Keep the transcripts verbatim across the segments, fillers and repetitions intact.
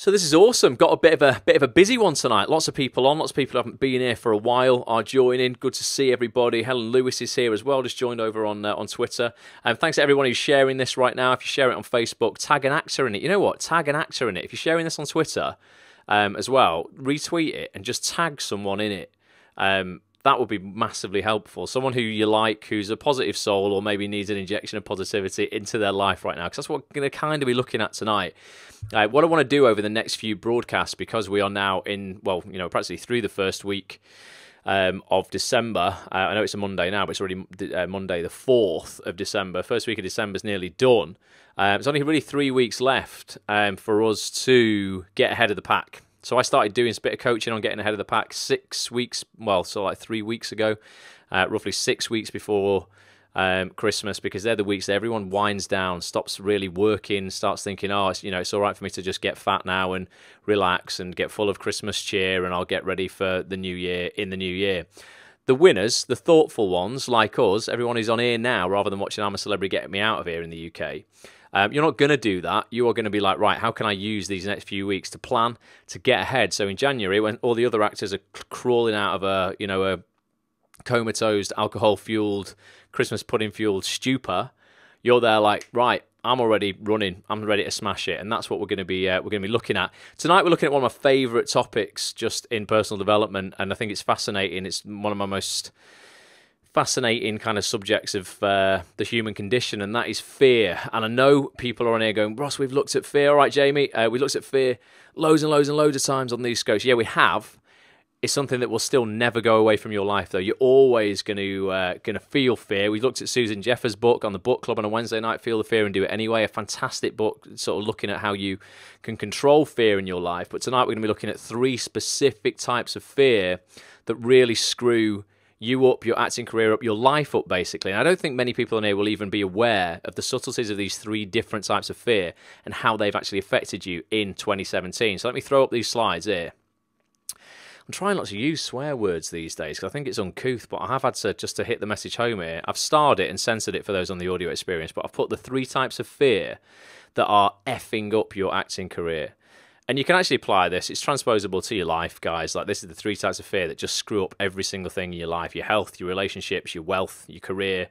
So this is awesome. Got a bit of a bit of a busy one tonight. Lots of people on. Lots of people who haven't been here for a while are joining. Good to see everybody. Helen Lewis is here as well. Just joined over on uh, on Twitter. And um, thanks to everyone who's sharing this right now. If you share it on Facebook, tag an actor in it. You know what? Tag an actor in it. If you're sharing this on Twitter um, as well, retweet it and just tag someone in it. Um, that would be massively helpful. Someone who you like, who's a positive soul, or maybe needs an injection of positivity into their life right now, because that's what we're going to kind of be looking at tonight. Uh, what I want to do over the next few broadcasts, because we are now in, well, you know, practically through the first week um, of December. Uh, I know it's a Monday now, but it's already uh, Monday the fourth of December. First week of December is nearly done. Uh, it's only really three weeks left um, for us to get ahead of the pack. So I started doing a bit of coaching on getting ahead of the pack six weeks, well, so like three weeks ago, uh, roughly six weeks before um, Christmas, because they're the weeks that everyone winds down, stops really working, starts thinking, oh, it's, you know, it's all right for me to just get fat now and relax and get full of Christmas cheer, and I'll get ready for the new year in the new year. The winners, the thoughtful ones like us, everyone who's on here now, rather than watching I'm a Celebrity Get Me Out of Here in the U K, Um, you're not going to do that. You are going to be like, right, how can I use these next few weeks to plan, to get ahead? So in January, when all the other actors are crawling out of a, you know, a comatose, alcohol-fueled, Christmas pudding-fueled stupor, you're there like, right, I'm already running. I'm ready to smash it, and that's what we're going to be uh, we're going to be looking at tonight. We're looking at one of my favourite topics, just in personal development, and I think it's fascinating. It's one of my most fascinating kind of subjects of uh, the human condition, and that is fear. And I know people are on here going, Ross, we've looked at fear. All right, Jamie, uh, we looked at fear loads and loads and loads of times on these scopes. Yeah, we have. It's something that will still never go away from your life, though. You're always going to uh, going to feel fear. We looked at Susan Jeffers' book on the book club on a Wednesday night, Feel the Fear and Do It Anyway, a fantastic book, sort of looking at how you can control fear in your life. But tonight we're going to be looking at three specific types of fear that really screw you up, your acting career up, your life up, basically. And I don't think many people on here will even be aware of the subtleties of these three different types of fear and how they've actually affected you in twenty seventeen. So let me throw up these slides here. I'm trying not to use swear words these days because I think it's uncouth, but I have had to, just to hit the message home here, I've starred it and censored it for those on the audio experience, but I've put the three types of fear that are effing up your acting career. And you can actually apply this. It's transposable to your life, guys. Like, this is the three types of fear that just screw up every single thing in your life. Your health, your relationships, your wealth, your career,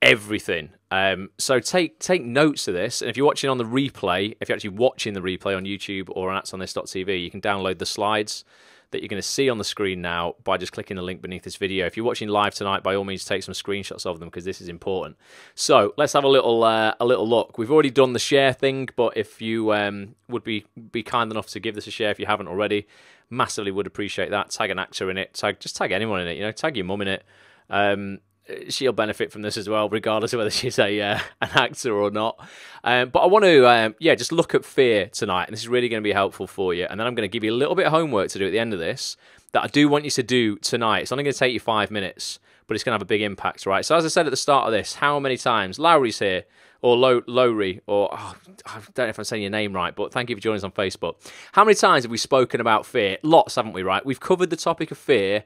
everything. Um, so take take notes of this. And if you're watching on the replay, if you're actually watching the replay on YouTube or on acts on this dot t v, you can download the slides that you're going to see on the screen now by just clicking the link beneath this video. If you're watching live tonight, by all means, take some screenshots of them because this is important. So let's have a little uh, a little look. We've already done the share thing, but if you um, would be be kind enough to give this a share if you haven't already, massively would appreciate that. Tag an actor in it. Tag just tag anyone in it. You know, tag your mum in it. Um, she'll benefit from this as well, regardless of whether she's a uh, an actor or not. Um, but I want to, um, yeah, just look at fear tonight, and this is really going to be helpful for you. And then I'm going to give you a little bit of homework to do at the end of this that I do want you to do tonight. It's only going to take you five minutes, but it's going to have a big impact, right? So as I said at the start of this, how many times, Lowry's here, or Low Lowry, or oh, I don't know if I'm saying your name right, but thank you for joining us on Facebook. How many times have we spoken about fear? Lots, haven't we, right? We've covered the topic of fear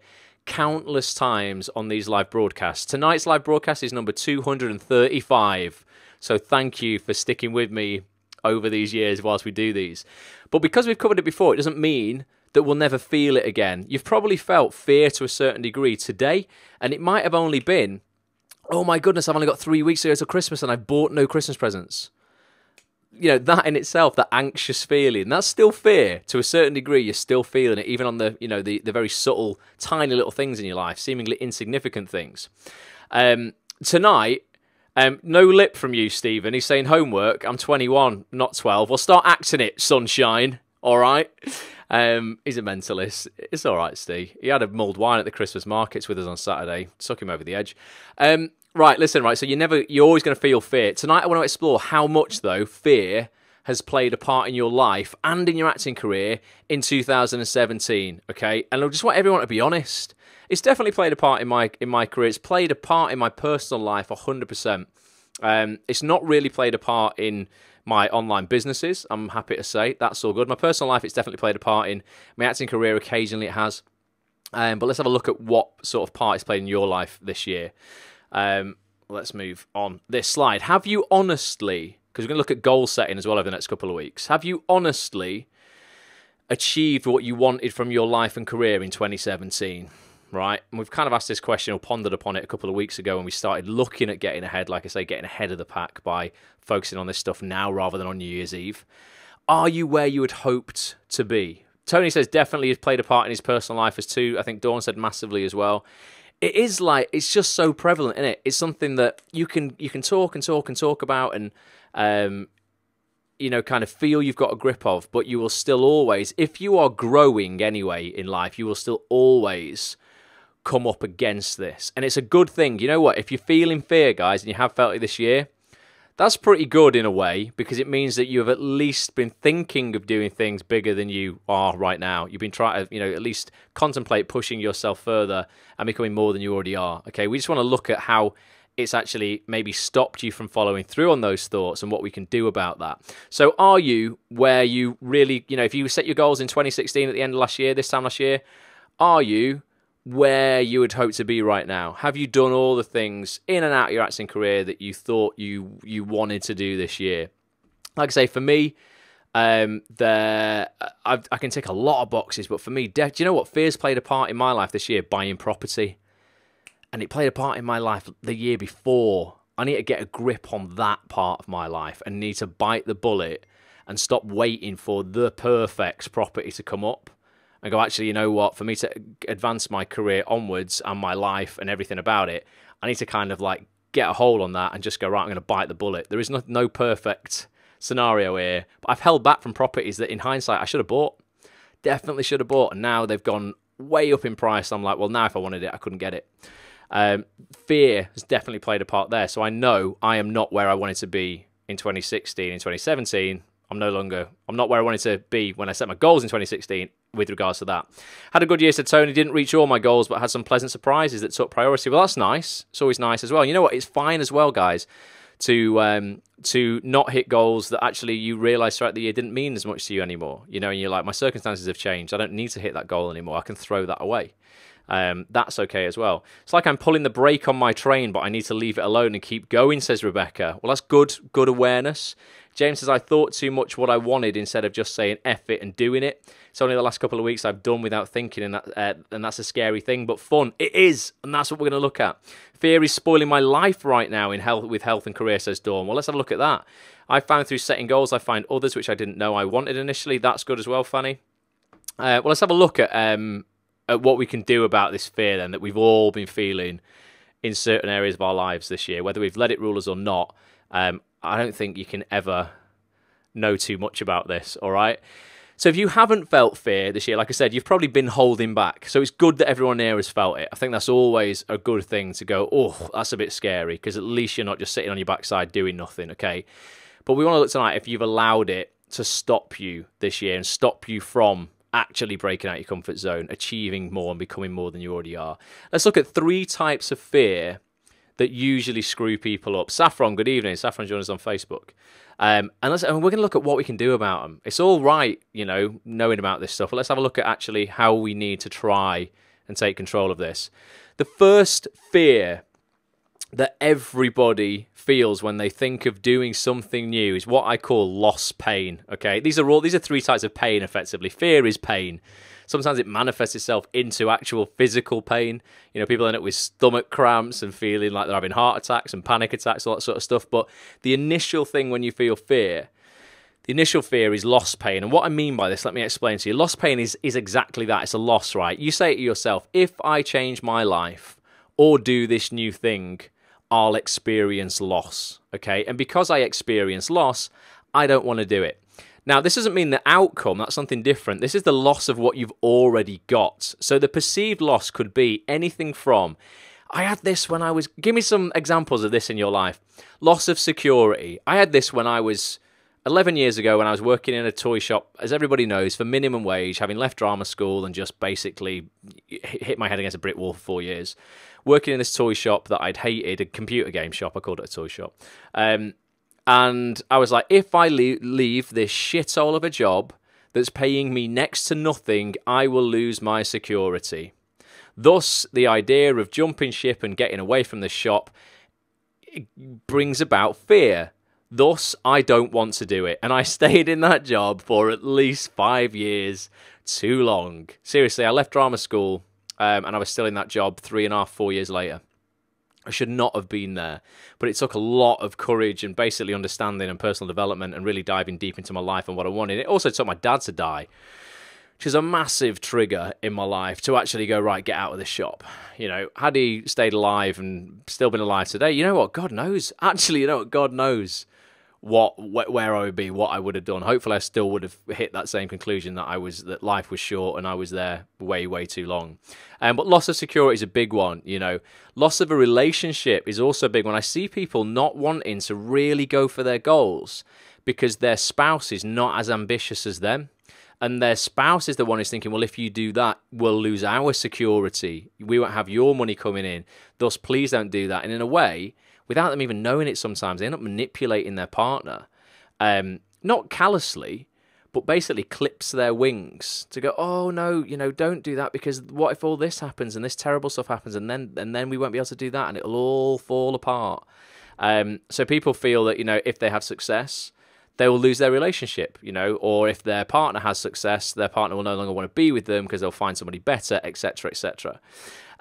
countless times on these live broadcasts. Tonight's live broadcast is number two hundred thirty-five, so thank you for sticking with me over these years whilst we do these. But because we've covered it before, it doesn't mean that we'll never feel it again. You've probably felt fear to a certain degree today, and it might have only been, oh my goodness, I've only got three weeks to go till Christmas and I've bought no Christmas presents. You know, that in itself, that anxious feeling, that's still fear. To a certain degree, you're still feeling it, even on the, you know, the, the very subtle, tiny little things in your life, seemingly insignificant things. Um, tonight, um, no lip from you, Stephen. He's saying, homework, I'm twenty-one, not twelve. Well, start acting it, sunshine, all right? Um, he's a mentalist. It's all right, Steve. He had a mulled wine at the Christmas markets with us on Saturday. Took him over the edge. Um... Right, listen, right, so you're, never, you're always going to feel fear. Tonight I want to explore how much, though, fear has played a part in your life and in your acting career in two thousand seventeen, okay? And I just want everyone to be honest. It's definitely played a part in my, in my career. It's played a part in my personal life, one hundred percent. Um, it's not really played a part in my online businesses, I'm happy to say. That's all good. My personal life, it's definitely played a part in. My acting career, occasionally it has. Um, but let's have a look at what sort of part it's played in your life this year. Um, let's move on this slide. Have you honestly, because we're going to look at goal setting as well over the next couple of weeks, have you honestly achieved what you wanted from your life and career in twenty seventeen, right? And we've kind of asked this question or pondered upon it a couple of weeks ago when we started looking at getting ahead, like I say, getting ahead of the pack by focusing on this stuff now rather than on New Year's Eve. Are you where you had hoped to be? Tony says definitely has played a part in his personal life as too. I think Dawn said massively as well. It is like, it's just so prevalent, isn't it? It's something that you can you can talk and talk and talk about and, um, you know, kind of feel you've got a grip of, but you will still always, if you are growing anyway in life, you will still always come up against this. And it's a good thing. You know what? If you're feeling fear, guys, and you have felt it this year, that's pretty good in a way, because it means that you have at least been thinking of doing things bigger than you are right now. You've been trying to, you know, at least contemplate pushing yourself further and becoming more than you already are. Okay, we just want to look at how it's actually maybe stopped you from following through on those thoughts and what we can do about that. So are you where you really, you know, if you set your goals in twenty sixteen at the end of last year, this time last year, are you where you would hope to be right now? Have you done all the things in and out of your acting career that you thought you you wanted to do this year? Like I say, for me, um, there I've, I can tick a lot of boxes, but for me, do you know what? Fear's played a part in my life this year, buying property. And it played a part in my life the year before. I need to get a grip on that part of my life and need to bite the bullet and stop waiting for the perfect property to come up. And go, actually, you know what, for me to advance my career onwards and my life and everything about it, I need to kind of like get a hold on that and just go, right, I'm going to bite the bullet. There is no, no perfect scenario here. But I've held back from properties that in hindsight I should have bought. Definitely should have bought. And now they've gone way up in price. I'm like, well, now if I wanted it, I couldn't get it. Um, fear has definitely played a part there. So I know I am not where I wanted to be in twenty sixteen, in twenty seventeen. I'm no longer, I'm not where I wanted to be when I set my goals in twenty sixteen with regards to that. Had a good year, said Tony, didn't reach all my goals, but had some pleasant surprises that took priority. Well, that's nice. It's always nice as well. You know what? It's fine as well, guys, to um, to not hit goals that actually you realise throughout the year didn't mean as much to you anymore. You know, and you're like, my circumstances have changed. I don't need to hit that goal anymore. I can throw that away. Um, that's okay as well. It's like I'm pulling the brake on my train, but I need to leave it alone and keep going, says Rebecca. Well, that's good, good awareness. James says, I thought too much what I wanted instead of just saying F it and doing it. It's only the last couple of weeks I've done without thinking, and, that, uh, and that's a scary thing, but fun. It is, and that's what we're going to look at. Fear is spoiling my life right now in health with health and career, says Dawn. Well, let's have a look at that. I found through setting goals, I find others which I didn't know I wanted initially. That's good as well, Fanny. Uh, well, let's have a look at... Um, at what we can do about this fear then that we've all been feeling in certain areas of our lives this year, whether we've let it rule us or not. um, I don't think you can ever know too much about this, all right? So if you haven't felt fear this year, like I said, you've probably been holding back. So it's good that everyone here has felt it. I think that's always a good thing to go, oh, that's a bit scary, because at least you're not just sitting on your backside doing nothing, okay? But we want to look tonight if you've allowed it to stop you this year and stop you from actually breaking out your comfort zone, achieving more and becoming more than you already are. Let's look at three types of fear that usually screw people up. Saffron, good evening. Saffron joined us on Facebook. Um, and, let's, and we're going to look at what we can do about them. It's all right, you know, knowing about this stuff, but let's have a look at actually how we need to try and take control of this. The first fear that everybody feels when they think of doing something new is what I call loss pain. Okay, these are all these are three types of pain effectively. Fear is pain. Sometimes it manifests itself into actual physical pain. You know, people end up with stomach cramps and feeling like they're having heart attacks and panic attacks, all that sort of stuff. But the initial thing when you feel fear, the initial fear is loss pain. And what I mean by this, let me explain to you. Loss pain is is exactly that. It's a loss, right? You say to yourself, if I change my life or do this new thing, I'll experience loss, okay? And because I experience loss, I don't want to do it. Now, this doesn't mean the outcome, that's something different. This is the loss of what you've already got. So the perceived loss could be anything from, I had this when I was, give me some examples of this in your life. Loss of security. I had this when I was eleven years ago when I was working in a toy shop, as everybody knows, for minimum wage, having left drama school and just basically hit my head against a brick wall for four years. Working in this toy shop that I'd hated, a computer game shop, I called it a toy shop. Um, and I was like, if I leave this shithole of a job that's paying me next to nothing, I will lose my security. Thus, the idea of jumping ship and getting away from the shop brings about fear. Thus, I don't want to do it. And I stayed in that job for at least five years too long. Seriously, I left drama school um, and I was still in that job three and a half, four years later. I should not have been there. But it took a lot of courage and basically understanding and personal development and really diving deep into my life and what I wanted. It also took my dad to die, which is a massive trigger in my life to actually go, right, get out of this shop. You know, had he stayed alive and still been alive today, you know what, God knows. Actually, you know what, God knows what where I would be, what I would have done. Hopefully, I still would have hit that same conclusion that I was that life was short and I was there way, way too long. Um, but loss of security is a big one, you know. Loss of a relationship is also a big one. I see people not wanting to really go for their goals because their spouse is not as ambitious as them. And their spouse is the one who's thinking, well, if you do that, we'll lose our security. We won't have your money coming in. Thus, please don't do that. And in a way, without them even knowing it sometimes, they end up manipulating their partner. Um, not callously, but basically clips their wings to go, oh, no, you know, don't do that because what if all this happens and this terrible stuff happens and then, and then we won't be able to do that and it'll all fall apart. Um, so people feel that, you know, if they have success, they will lose their relationship, you know, or if their partner has success, their partner will no longer want to be with them because they'll find somebody better, et cetera, et cetera.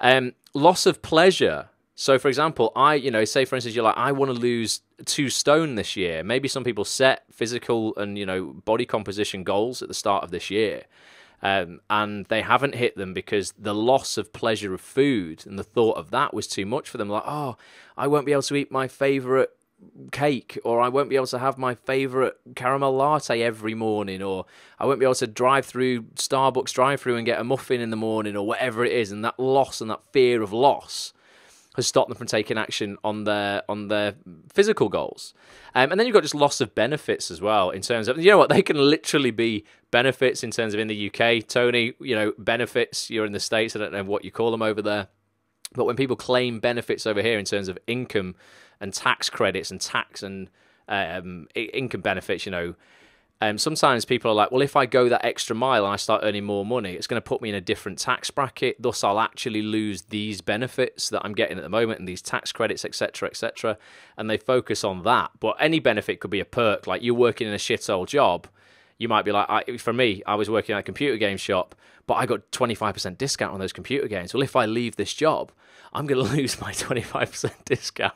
Um, loss of pleasure. So, for example, I, you know, say, for instance, you're like, I want to lose two stone this year. Maybe some people set physical and, you know, body composition goals at the start of this year. Um, and they haven't hit them because the loss of pleasure of food and the thought of that was too much for them. Like, oh, I won't be able to eat my favorite cake, or I won't be able to have my favorite caramel latte every morning, or I won't be able to drive through Starbucks drive through and get a muffin in the morning, or whatever it is. And that loss and that fear of loss has stopped them from taking action on their on their physical goals. Um, and then you've got just loss of benefits as well, in terms of, you know what, they can literally be benefits in terms of in the U K, Tony, you know, benefits, you're in the States, I don't know what you call them over there. But when people claim benefits over here in terms of income and tax credits and tax and um, income benefits, you know, um, sometimes people are like, well, if I go that extra mile and I start earning more money, it's going to put me in a different tax bracket. Thus, I'll actually lose these benefits that I'm getting at the moment and these tax credits, et cetera, et cetera. And they focus on that. But any benefit could be a perk. Like, you're working in a shithole job. You might be like, I, for me, I was working at a computer game shop, but I got twenty-five percent discount on those computer games. Well, if I leave this job, I'm going to lose my twenty-five percent discount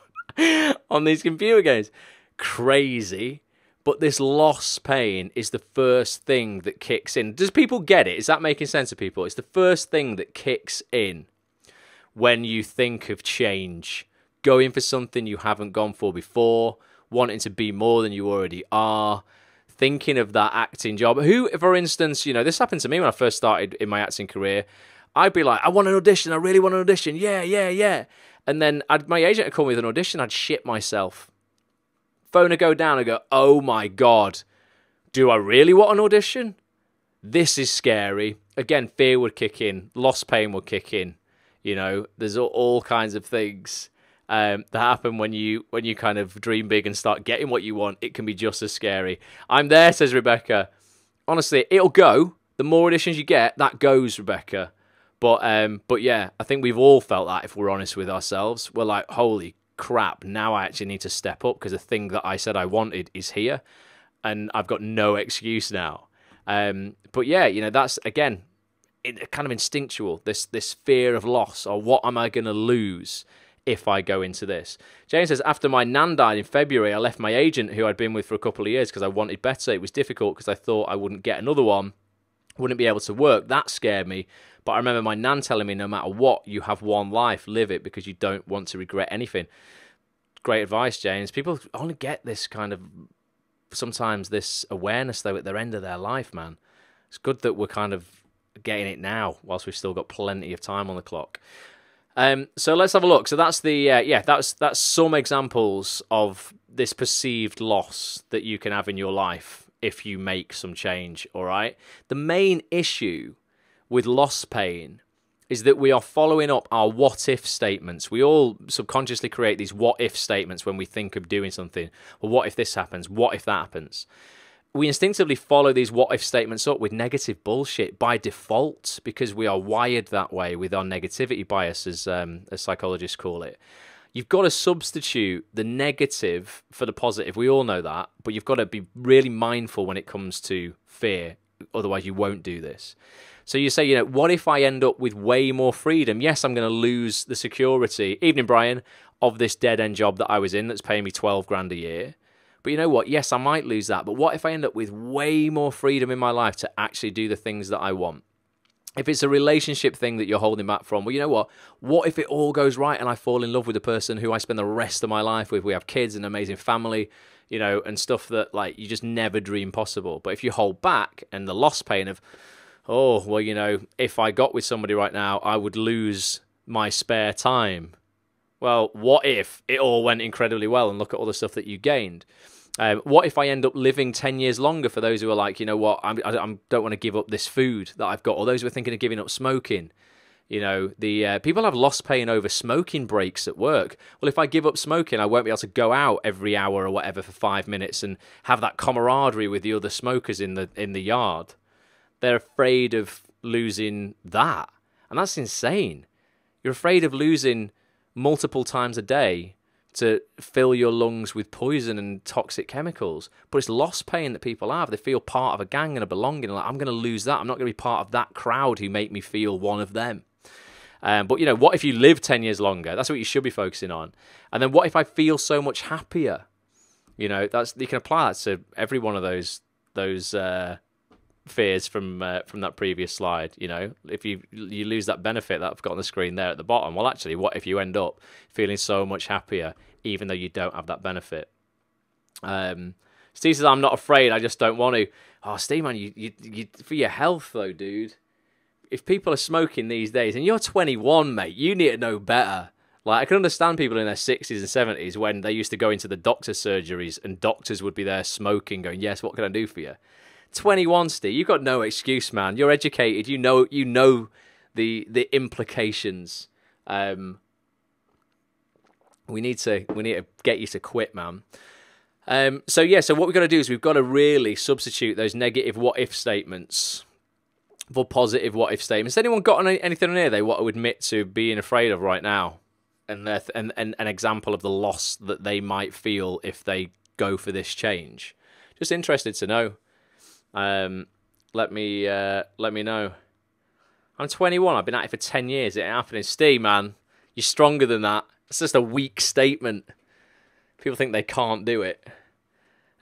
on these computer games. Crazy. But this loss pain is the first thing that kicks in. Does people get it? Is that making sense to people? It's the first thing that kicks in when you think of change. Going for something you haven't gone for before, wanting to be more than you already are, thinking of that acting job. Who, for instance, you know, this happened to me when I first started in my acting career. I'd be like, I want an audition. I really want an audition. Yeah, yeah, yeah. And then I'd, my agent would call me with an audition. I'd shit myself. Phone would go down and go, oh my God, do I really want an audition? This is scary. Again, fear would kick in. Lost pain would kick in. You know, there's all, all kinds of things Um, that happen when you when you kind of dream big and start getting what you want. It can be just as scary. I'm there, says Rebecca. Honestly, it'll go. The more auditions you get, that goes, Rebecca. But um, but yeah, I think we've all felt that if we're honest with ourselves. We're like, holy crap, now I actually need to step up because the thing that I said I wanted is here, and I've got no excuse now. Um, but yeah, you know, that's again it, kind of instinctual. This this fear of loss, or what am I going to lose if I go into this? Jane says, after my nan died in February, I left my agent who I'd been with for a couple of years because I wanted better. It was difficult because I thought I wouldn't get another one, wouldn't be able to work. That scared me. But I remember my nan telling me, no matter what, you have one life, live it because you don't want to regret anything. Great advice, James. People only get this kind of, sometimes this awareness though at their end of their life, man. It's good that we're kind of getting it now whilst we've still got plenty of time on the clock. Um, so let's have a look. So that's the uh, yeah, that's that's some examples of this perceived loss that you can have in your life if you make some change. All right. The main issue with loss pain is that we are following up our what if statements. We all subconsciously create these what if statements when we think of doing something. Well, what if this happens? What if that happens? We instinctively follow these what-if statements up with negative bullshit by default because we are wired that way with our negativity bias, as, um, as psychologists call it. You've got to substitute the negative for the positive. We all know that, but you've got to be really mindful when it comes to fear. Otherwise, you won't do this. So you say, you know, what if I end up with way more freedom? Yes, I'm going to lose the security, evening Brian, of this dead-end job that I was in that's paying me twelve grand a year. But you know what? Yes, I might lose that. But what if I end up with way more freedom in my life to actually do the things that I want? If it's a relationship thing that you're holding back from, well, you know what? What if it all goes right and I fall in love with the person who I spend the rest of my life with? We have kids, an amazing family, you know, and stuff that, like, you just never dream possible. But if you hold back and the loss pain of, oh, well, you know, if I got with somebody right now, I would lose my spare time. Well, what if it all went incredibly well and look at all the stuff that you gained? Um, what if I end up living ten years longer for those who are like, you know what, I'm, I don't want to give up this food that I've got, or those who are thinking of giving up smoking. You know, the uh, people have lost paying over smoking breaks at work. Well, if I give up smoking, I won't be able to go out every hour or whatever for five minutes and have that camaraderie with the other smokers in the, in the yard. They're afraid of losing that. And that's insane. You're afraid of losing multiple times a day to fill your lungs with poison and toxic chemicals. But it's loss pain that people have. They feel part of a gang and a belonging. Like, I'm going to lose that. I'm not going to be part of that crowd who make me feel one of them. Um, but, you know, what if you live ten years longer? That's what you should be focusing on. And then what if I feel so much happier? You know, that's, you can apply that to every one of those those uh, fears from uh, from that previous slide. You know, if you you lose that benefit that I've got on the screen there at the bottom, well, actually, what if you end up feeling so much happier even though you don't have that benefit? um Steve says, I'm not afraid, I just don't want to. Oh, Steve, man, you, you you for your health though, dude. If people are smoking these days, and you're twenty-one, mate, you need to know better. Like, I can understand people in their sixties and seventies when they used to go into the doctor's surgeries and doctors would be there smoking, going, yes, what can I do for you? twenty-one, Steve, you've got no excuse, man. You're educated. You know, you know the the implications. Um, we need to we need to get you to quit, man. Um, so yeah, so what we've got to do is we've got to really substitute those negative what if statements for positive what if statements. Has anyone got any, anything on here they want to admit to being afraid of right now, and th and, and an example of the loss that they might feel if they go for this change? Just interested to know. Um, let me, uh, let me know. I'm twenty-one. I've been at it for ten years. It ain't happening. Steve, man, you're stronger than that. It's just a weak statement. People think they can't do it.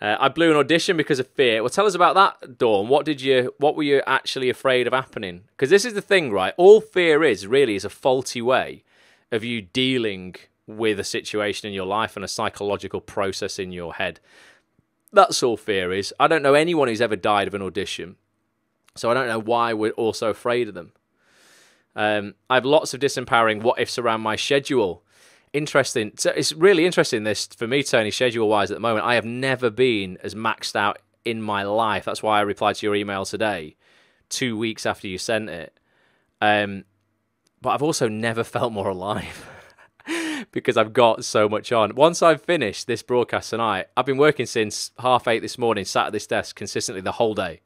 Uh, I blew an audition because of fear. Well, tell us about that, Dawn. What did you, what were you actually afraid of happening? Because this is the thing, right? All fear is really is a faulty way of you dealing with a situation in your life and a psychological process in your head. That's all fear is. I don't know anyone who's ever died of an audition, so I don't know why we're all so afraid of them. Um, I have lots of disempowering what-ifs around my schedule. Interesting. So it's really interesting, this, for me, Tony, schedule-wise at the moment. I have never been as maxed out in my life. That's why I replied to your email today, two weeks after you sent it. Um, but I've also never felt more alive. Because I've got so much on. Once I've finished this broadcast tonight, I've been working since half eight this morning, sat at this desk consistently the whole day.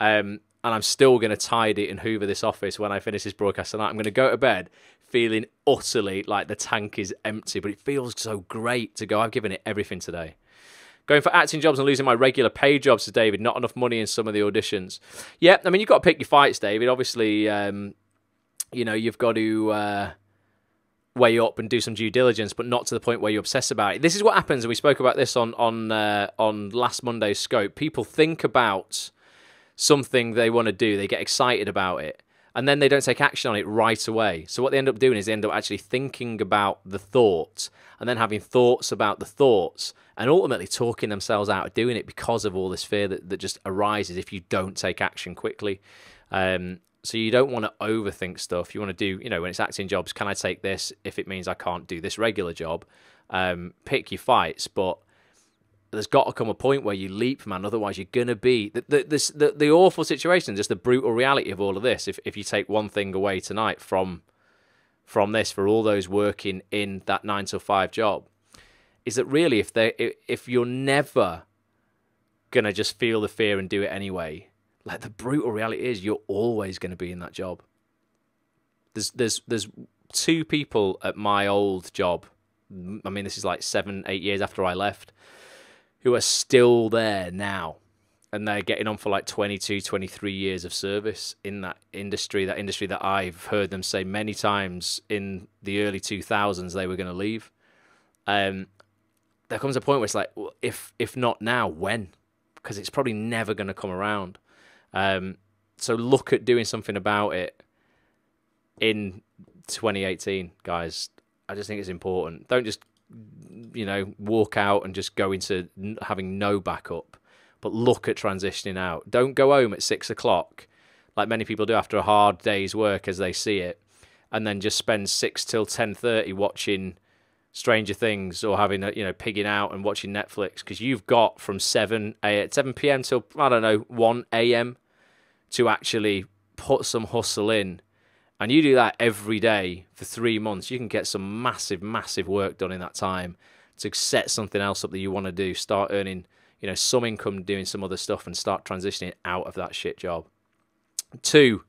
Um, and I'm still going to tidy and hoover this office when I finish this broadcast tonight. I'm going to go to bed feeling utterly like the tank is empty, but it feels so great to go, I've given it everything today. Going for acting jobs and losing my regular pay jobs to David, not enough money in some of the auditions. Yeah, I mean, you've got to pick your fights, David. Obviously, um, you know, you've got to... Uh, weigh up and do some due diligence, but not to the point where you obsess about it. This is what happens, and we spoke about this on on uh, on last Monday's Scope. People think about something they want to do, they get excited about it, and then they don't take action on it right away. So what they end up doing is they end up actually thinking about the thought, and then having thoughts about the thoughts, and ultimately talking themselves out of doing it because of all this fear that, that just arises if you don't take action quickly. Um, So you don't want to overthink stuff. You want to do, you know, when it's acting jobs, can I take this if it means I can't do this regular job? Um, pick your fights, but there's got to come a point where you leap, man. Otherwise, you're going to be... The, the, this, the, the awful situation, just the brutal reality of all of this, if, if you take one thing away tonight from, from this, for all those working in that nine to five job, is that really if, if you're never going to just feel the fear and do it anyway... Like, the brutal reality is you're always going to be in that job. There's, there's, there's two people at my old job I mean, this is like seven, eight years after I left, who are still there now. And they're getting on for like twenty-two, twenty-three years of service in that industry, that industry that I've heard them say many times in the early two thousands they were going to leave. Um, there comes a point where it's like, well, if if not now, when? Because it's probably never going to come around. Um, so look at doing something about it in twenty eighteen, guys. I just think it's important. Don't just, you know, walk out and just go into having no backup. But look at transitioning out. Don't go home at six o'clock, like many people do after a hard day's work as they see it, and then just spend six till ten thirty watching Stranger Things or having a, you know, pigging out and watching Netflix, because you've got from seven a seven p.m. till I don't know one a.m. to actually put some hustle in, and you do that every day for three months, you can get some massive, massive work done in that time to set something else up that you want to do. Start earning, you know, some income doing some other stuff and start transitioning out of that shit job. Two,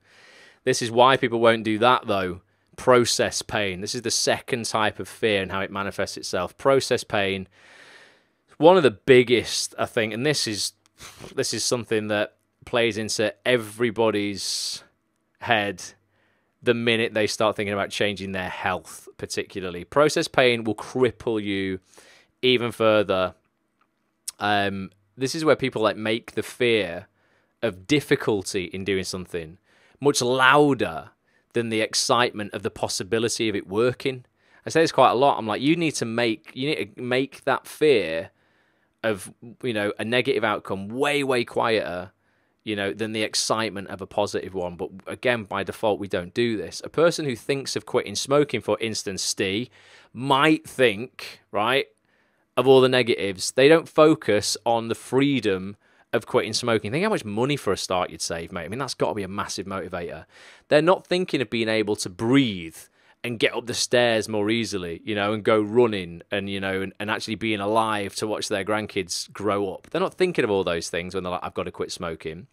this is why people won't do that though. Process pain. This is the second type of fear and how it manifests itself. Process pain. One of the biggest, I think, and this is this is something that plays into everybody's head the minute they start thinking about changing their health, particularly. Process pain will cripple you even further. Um, this is where people like make the fear of difficulty in doing something much louder than the excitement of the possibility of it working. I say this quite a lot. I'm like, you need to make you need to make that fear of, you know, a negative outcome way, way quieter, you know, than the excitement of a positive one. But again, by default, we don't do this. A person who thinks of quitting smoking, for instance, Steve, might think, right, of all the negatives. They don't focus on the freedom of quitting smoking. Think how much money for a start you'd save, mate. I mean, that's got to be a massive motivator. They're not thinking of being able to breathe and get up the stairs more easily, you know, and go running and, you know, and, and actually being alive to watch their grandkids grow up. They're not thinking of all those things when they're like, I've got to quit smoking.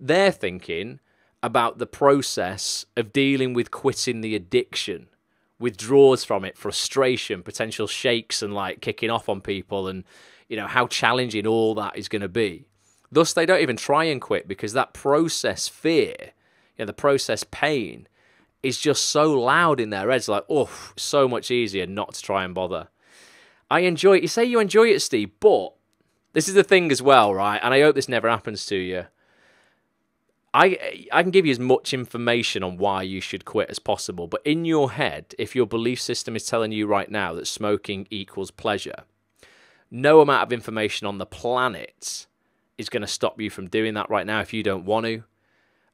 They're thinking about the process of dealing with quitting the addiction. Withdraws from it, frustration, potential shakes and like kicking off on people and, you know, how challenging all that is going to be. Thus, they don't even try and quit because that process fear, you know, the process pain is just so loud in their heads. Like, oh, so much easier not to try and bother. I enjoy it. You say you enjoy it, Steve, but this is the thing as well, right? And I hope this never happens to you. I, I can give you as much information on why you should quit as possible, but in your head, if your belief system is telling you right now that smoking equals pleasure, no amount of information on the planet is going to stop you from doing that right now if you don't want to.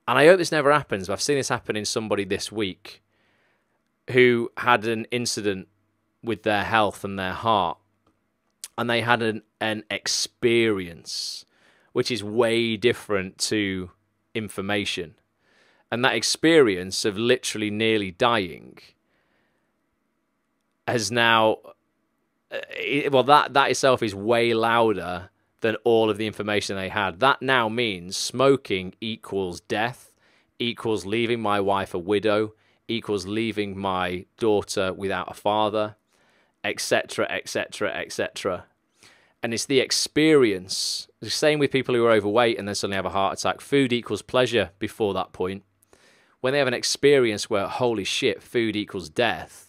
And I hope this never happens, but I've seen this happen in somebody this week who had an incident with their health and their heart, and they had an, an experience which is way different to information. And that experience of literally nearly dying has now, well, that that itself is way louder than all of the information they had. That now means smoking equals death, equals leaving my wife a widow, equals leaving my daughter without a father, etc, etc, etc. And it's the experience. It's the same with people who are overweight and then suddenly have a heart attack. Food equals pleasure before that point. When they have an experience where, holy shit, food equals death,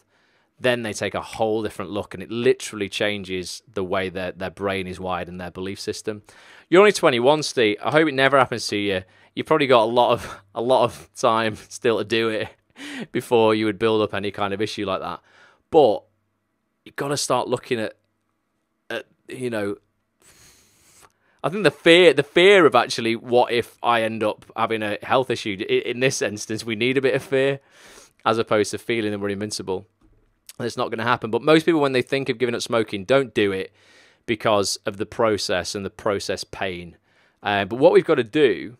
then they take a whole different look, and it literally changes the way that their brain is wired and their belief system. You're only twenty-one, Steve. I hope it never happens to you. You've probably got a lot of, a lot of time still to do it before you would build up any kind of issue like that. But you've got to start looking at, you know, I think the fear, the fear of actually, what if I end up having a health issue? In this instance, we need a bit of fear as opposed to feeling that we're invincible. And it's not going to happen. But most people, when they think of giving up smoking, don't do it because of the process and the process pain. Uh, but what we've got to do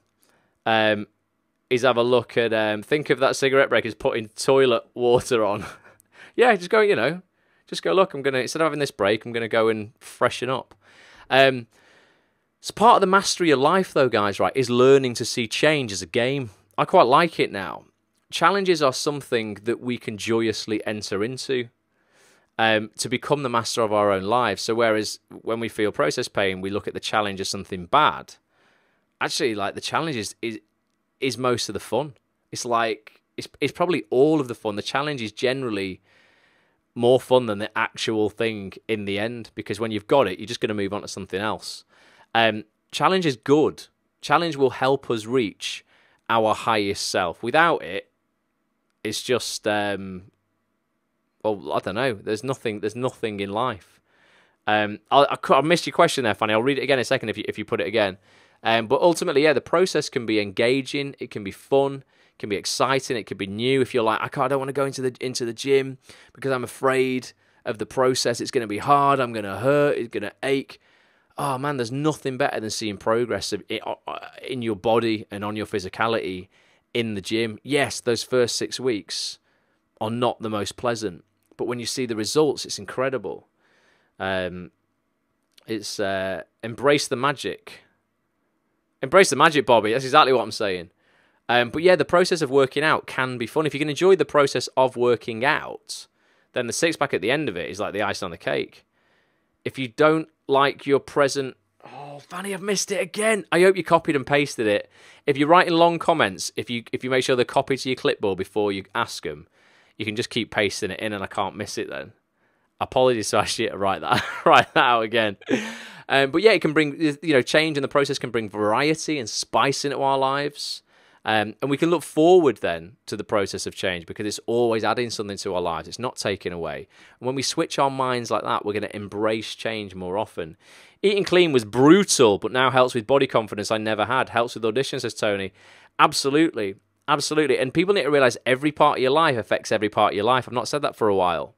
um, is have a look at, um, think of that cigarette break as putting toilet water on. Yeah, just go, you know. Just go, look, I'm going to, instead of having this break, I'm going to go and freshen up. Um, it's part of the mastery of life, though, guys, right, is learning to see change as a game. I quite like it now. Challenges are something that we can joyously enter into. um, to become the master of our own lives. So whereas when we feel process pain, we look at the challenge as something bad. Actually, like the challenge is is, is most of the fun. It's like it's it's probably all of the fun. The challenge is generally more fun than the actual thing in the end, because when you've got it, you're just going to move on to something else. Um, challenge is good. Challenge will help us reach our highest self. Without it, it's just, um, well, I don't know. There's nothing. There's nothing in life. Um, I, I, I missed your question there, Fanny. I'll read it again in a second if you if you put it again. Um, but ultimately, yeah, the process can be engaging. It can be fun. It can be exciting. It could be new. If you're like, I can't, I don't want to go into the into the gym because I'm afraid of the process. It's going to be hard. I'm going to hurt. It's going to ache. Oh man, there's nothing better than seeing progress in your body and on your physicality in the gym. Yes, those first six weeks are not the most pleasant, but when you see the results, it's incredible. Um, it's uh, embrace the magic. Embrace the magic, Bobby. That's exactly what I'm saying. Um, but yeah, the process of working out can be fun. If you can enjoy the process of working out, then the six-pack at the end of it is like the icing on the cake. If you don't like your present... Oh, Fanny, I've missed it again. I hope you copied and pasted it. If you're writing long comments, if you if you make sure they're copied to your clipboard before you ask them, you can just keep pasting it in and I can't miss it then. Apologies for actually to write that, write that out again. Um, but yeah, it can bring, you know, change in the process can bring variety and spice into our lives. Um, and we can look forward then to the process of change because it's always adding something to our lives. It's not taken away. And when we switch our minds like that, we're going to embrace change more often. Eating clean was brutal, but now helps with body confidence I never had. Helps with auditions, says Tony. Absolutely. Absolutely. And people need to realize every part of your life affects every part of your life. I've not said that for a while.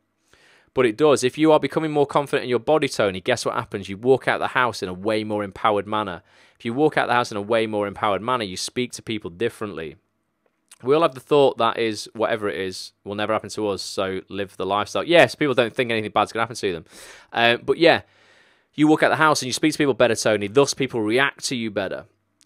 But it does. If you are becoming more confident in your body, Tony, guess what happens? You walk out the house in a way more empowered manner. If you walk out the house in a way more empowered manner, you speak to people differently. We all have the thought that is, whatever it is, will never happen to us, so live the lifestyle. Yes, people don't think anything bad's going to happen to them. Uh, but yeah, you walk out the house and you speak to people better, Tony. Thus, people react to you better.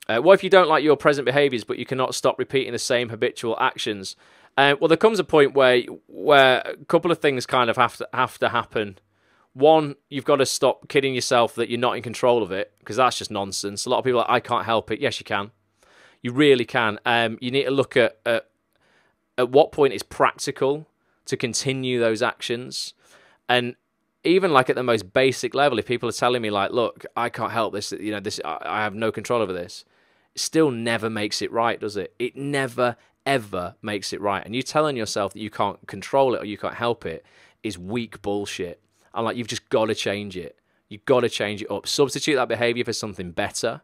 Uh, what if you don't like your present behaviours, but you cannot stop repeating the same habitual actions? Uh, well, there comes a point where where a couple of things kind of have to have to happen. One, you've got to stop kidding yourself that you're not in control of it, because that's just nonsense. A lot of people are like, I can't help it. Yes, you can. You really can. Um, you need to look at, at at what point it's practical to continue those actions. And even like at the most basic level, if people are telling me like, look, I can't help this, you know, this, I, I have no control over this, it still never makes it right, does it? It never ever makes it right. And you telling yourself that you can't control it or you can't help it is weak bullshit. I'm like, you've just got to change it. You've got to change it up. Substitute that behavior for something better.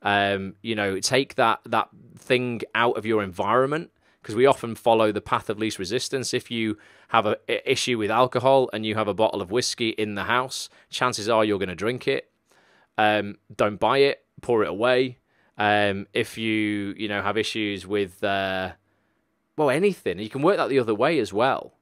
Um, you know, take that that thing out of your environment, because we often follow the path of least resistance. If you have an issue with alcohol and you have a bottle of whiskey in the house, chances are you're going to drink it. Um, don't buy it. Pour it away. Um, if you, you know, have issues with, uh, well, anything, you can work that the other way as well.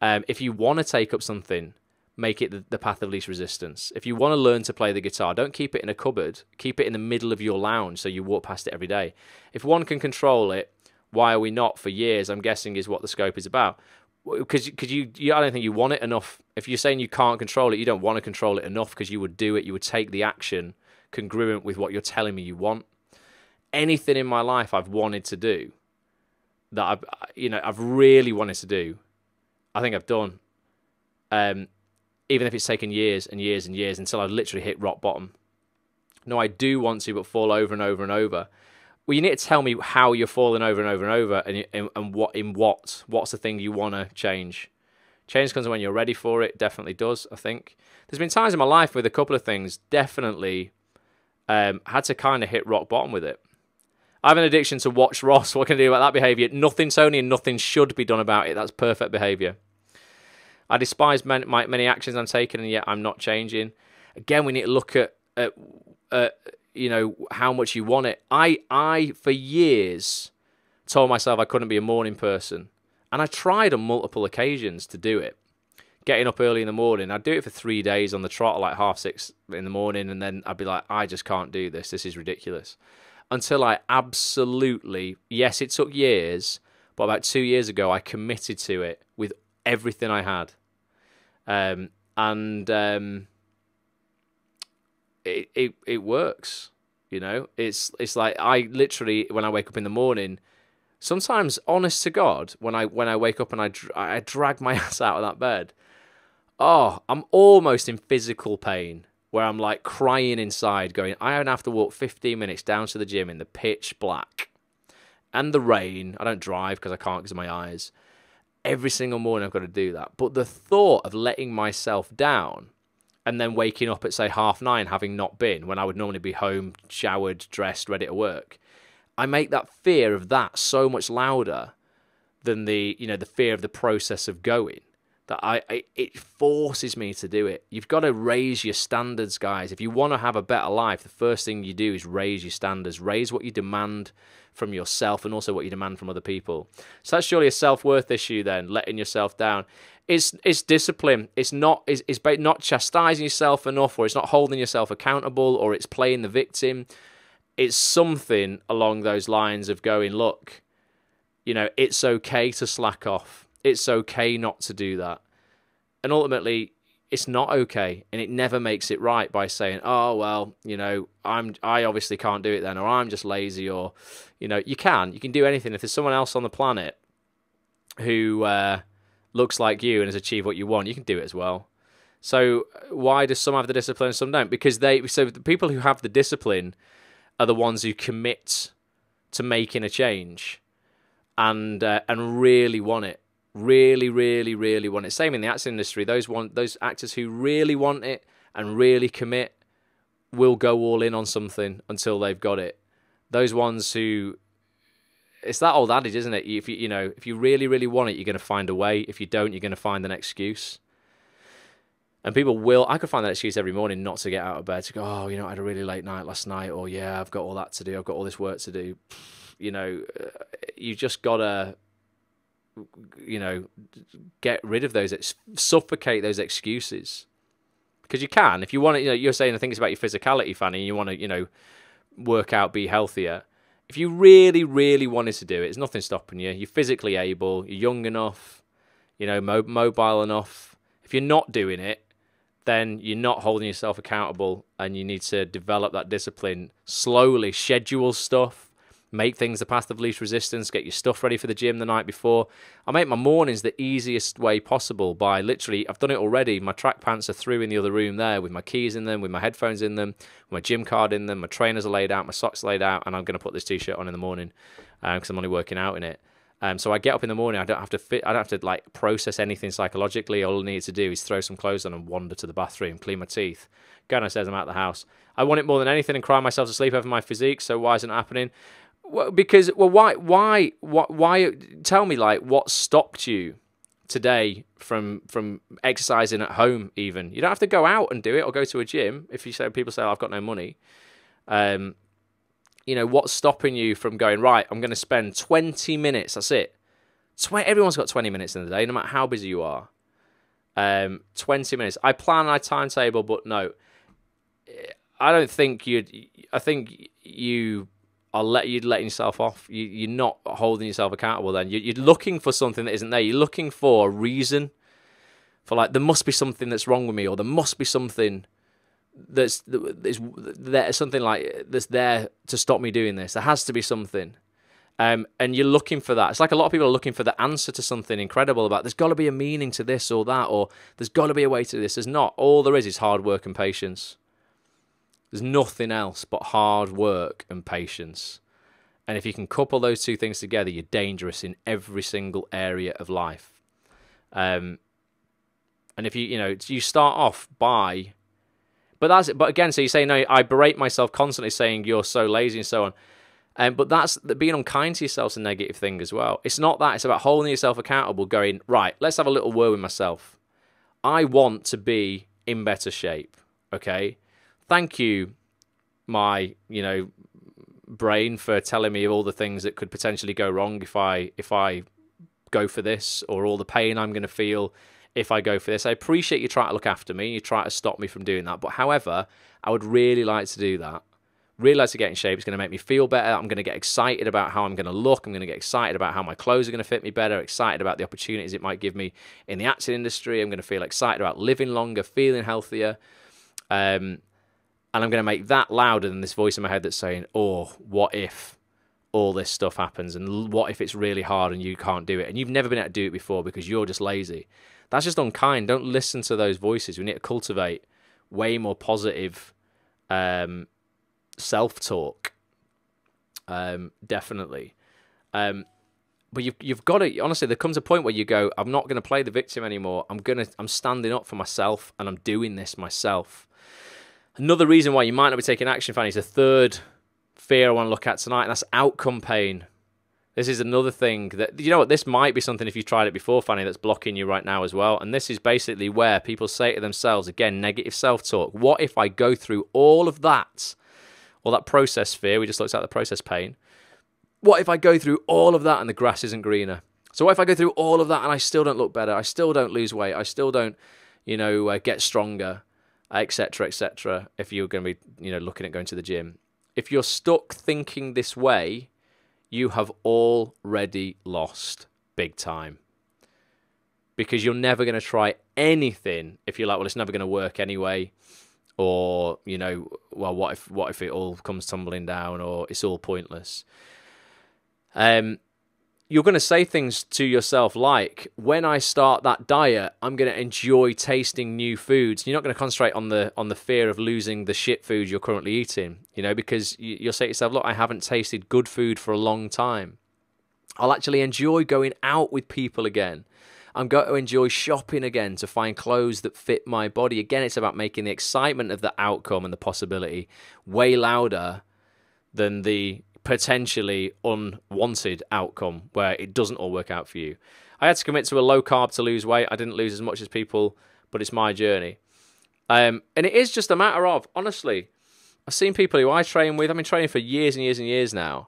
Um, if you want to take up something, make it the, the path of least resistance. If you want to learn to play the guitar, don't keep it in a cupboard. Keep it in the middle of your lounge so you walk past it every day. If one can control it, why are we not for years, I'm guessing, is what the scope is about. Because you, you, I don't think you want it enough. If you're saying you can't control it, you don't want to control it enough, because you would do it. You would take the action congruent with what you're telling me you want. Anything in my life I've wanted to do that I've, you know, I've really wanted to do, I think I've done. Um, even if it's taken years and years and years until I've literally hit rock bottom. No, I do want to, but fall over and over and over. Well, you need to tell me how you're falling over and over and over, and and, and what in what? What's the thing you want to change? Change comes when you're ready for it. Definitely does, I think. There's been times in my life with a couple of things, definitely um, had to kind of hit rock bottom with it. I have an addiction to watch Ross. What can I do about that behaviour? Nothing, Tony, and nothing should be done about it. That's perfect behaviour. I despise many, my, many actions I'm taking, and yet I'm not changing. Again, we need to look at, at uh, you know, how much you want it. I, I, for years, told myself I couldn't be a morning person. And I tried on multiple occasions to do it. Getting up early in the morning, I'd do it for three days on the trot, like half six in the morning, and then I'd be like, I just can't do this. This is ridiculous. Until I absolutely, yes, it took years, but about two years ago, I committed to it with everything I had. um, and um, it it it works. You know, it's it's like I literally when I wake up in the morning. Sometimes, honest to God, when I when I wake up and I dr I drag my ass out of that bed, oh, I'm almost in physical pain where I'm like crying inside, going, I don't have to walk fifteen minutes down to the gym in the pitch black and the rain. I don't drive because I can't because of my eyes. Every single morning I've got to do that. But the thought of letting myself down and then waking up at say half nine, having not been when I would normally be home, showered, dressed, ready to work. I make that fear of that so much louder than the, you know, the fear of the process of going that I, I it forces me to do it. You've got to raise your standards, guys. If you want to have a better life, the first thing you do is raise your standards, raise what you demand from yourself and also what you demand from other people. So that's surely a self-worth issue then, letting yourself down. It's, it's discipline. It's not, it's, it's not chastising yourself enough, or it's not holding yourself accountable, or it's playing the victim. It's something along those lines of going, look, you know, it's okay to slack off. It's okay not to do that. And ultimately, it's not okay. And it never makes it right by saying, oh, well, you know, I'm, I obviously can't do it then, or I'm just lazy, or, you know, you can. You can do anything. If there's someone else on the planet who uh, looks like you and has achieved what you want, you can do it as well. So why do some have the discipline and some don't? Because they, so the people who have the discipline are the ones who commit to making a change and uh, and really want it, really, really, really want it. Same in the acting industry. Those want those actors who really want it and really commit will go all in on something until they've got it. Those ones who, it's that old adage, isn't it? If you you know if you really, really want it, you're going to find a way. If you don't, you're going to find an excuse. And people will, I could find that excuse every morning not to get out of bed, to go, oh, you know, I had a really late night last night, or yeah, I've got all that to do, I've got all this work to do. You know, you just got to, you know, get rid of those, suffocate those excuses. Because you can, if you want to, you know, you're saying, I think it's about your physicality, Fanny, you want to, you know, work out, be healthier. If you really, really wanted to do it, there's nothing stopping you. You're physically able, you're young enough, you know, mo mobile enough. If you're not doing it, then you're not holding yourself accountable, and you need to develop that discipline slowly. Schedule stuff, make things the path of least resistance, get your stuff ready for the gym the night before. I make my mornings the easiest way possible by literally, I've done it already, my track pants are through in the other room there with my keys in them, with my headphones in them, my gym card in them, my trainers are laid out, my socks laid out, and I'm going to put this t-shirt on in the morning because um, I'm only working out in it. Um, so I get up in the morning. I don't have to fit. I don't have to like process anything psychologically. All I need to do is throw some clothes on and wander to the bathroom, clean my teeth, go downstairs. I'm out of the house. I want it more than anything, and cry myself to sleep over my physique. So why isn't it happening? Well, because well, why, why, why, why? Tell me, like, what stopped you today from from exercising at home? Even you don't have to go out and do it or go to a gym. If you say people say, oh, I've got no money. Um, You know, what's stopping you from going, right, I'm going to spend twenty minutes, that's it. Tw everyone's got twenty minutes in the day, no matter how busy you are. Um, twenty minutes. I plan, I timetable, but no. I don't think you'd... I think you are let, you'd letting yourself off. You, you're not holding yourself accountable then. You, you're looking for something that isn't there. You're looking for a reason for, like, there must be something that's wrong with me, or there must be something... There's, there's, there's something like that's there to stop me doing this. There has to be something. Um, and you're looking for that. It's like a lot of people are looking for the answer to something incredible about there's got to be a meaning to this or that, or there's got to be a way to this. There's not. All there is is hard work and patience. There's nothing else but hard work and patience. And if you can couple those two things together, you're dangerous in every single area of life. Um, and if you, you know, you start off by... But that's but again, so you say no. I berate myself constantly, saying you're so lazy and so on. Um, but that's the, being unkind to yourself is a negative thing as well. It's not that. It's about holding yourself accountable. Going right. Let's have a little word with myself. I want to be in better shape. Okay. Thank you, my you know brain, for telling me all the things that could potentially go wrong if I if I go for this, or all the pain I'm going to feel. If I go for this, I appreciate you trying to look after me, you try to stop me from doing that. But however, I would really like to do that. realize to get in shape. It's going to make me feel better. I'm going to get excited about how I'm going to look. I'm going to get excited about how my clothes are going to fit me better, excited about the opportunities it might give me in the acting industry. I'm going to feel excited about living longer, feeling healthier. Um, and I'm going to make that louder than this voice in my head that's saying, oh, what if all this stuff happens? And what if it's really hard and you can't do it? And you've never been able to do it before because you're just lazy. That's just unkind. Don't listen to those voices. We need to cultivate way more positive um, self-talk, um, definitely. Um, but you've, you've got to, honestly, there comes a point where you go, I'm not going to play the victim anymore. I'm going to, I'm standing up for myself and I'm doing this myself. Another reason why you might not be taking action, Fanny, is the third fear I want to look at tonight, and that's outcome pain. This is another thing that, you know what, this might be something if you've tried it before, Fanny, that's blocking you right now as well. And this is basically where people say to themselves, again, negative self-talk. What if I go through all of that, all that process fear, we just looked at the process pain. What if I go through all of that and the grass isn't greener? So what if I go through all of that and I still don't look better? I still don't lose weight. I still don't, you know, uh, get stronger, et cetera, et cetera, if you're going to be, you know, looking at going to the gym. If you're stuck thinking this way, you have already lost big time, because you're never going to try anything if you're like, well, it's never going to work anyway, or, you know, well, what if what if it all comes tumbling down, or it's all pointless. Um, you're going to say things to yourself like, when I start that diet, I'm going to enjoy tasting new foods. You're not going to concentrate on the on the fear of losing the shit food you're currently eating, you know, because you'll say to yourself, look, I haven't tasted good food for a long time. I'll actually enjoy going out with people again. I'm going to enjoy shopping again to find clothes that fit my body. Again, it's about making the excitement of the outcome and the possibility way louder than the potentially unwanted outcome where it doesn't all work out for you. I had to commit to a low carb to lose weight. I didn't lose as much as people, but it's my journey. Um, and it is just a matter of, honestly, I've seen people who I train with, I've been training for years and years and years now,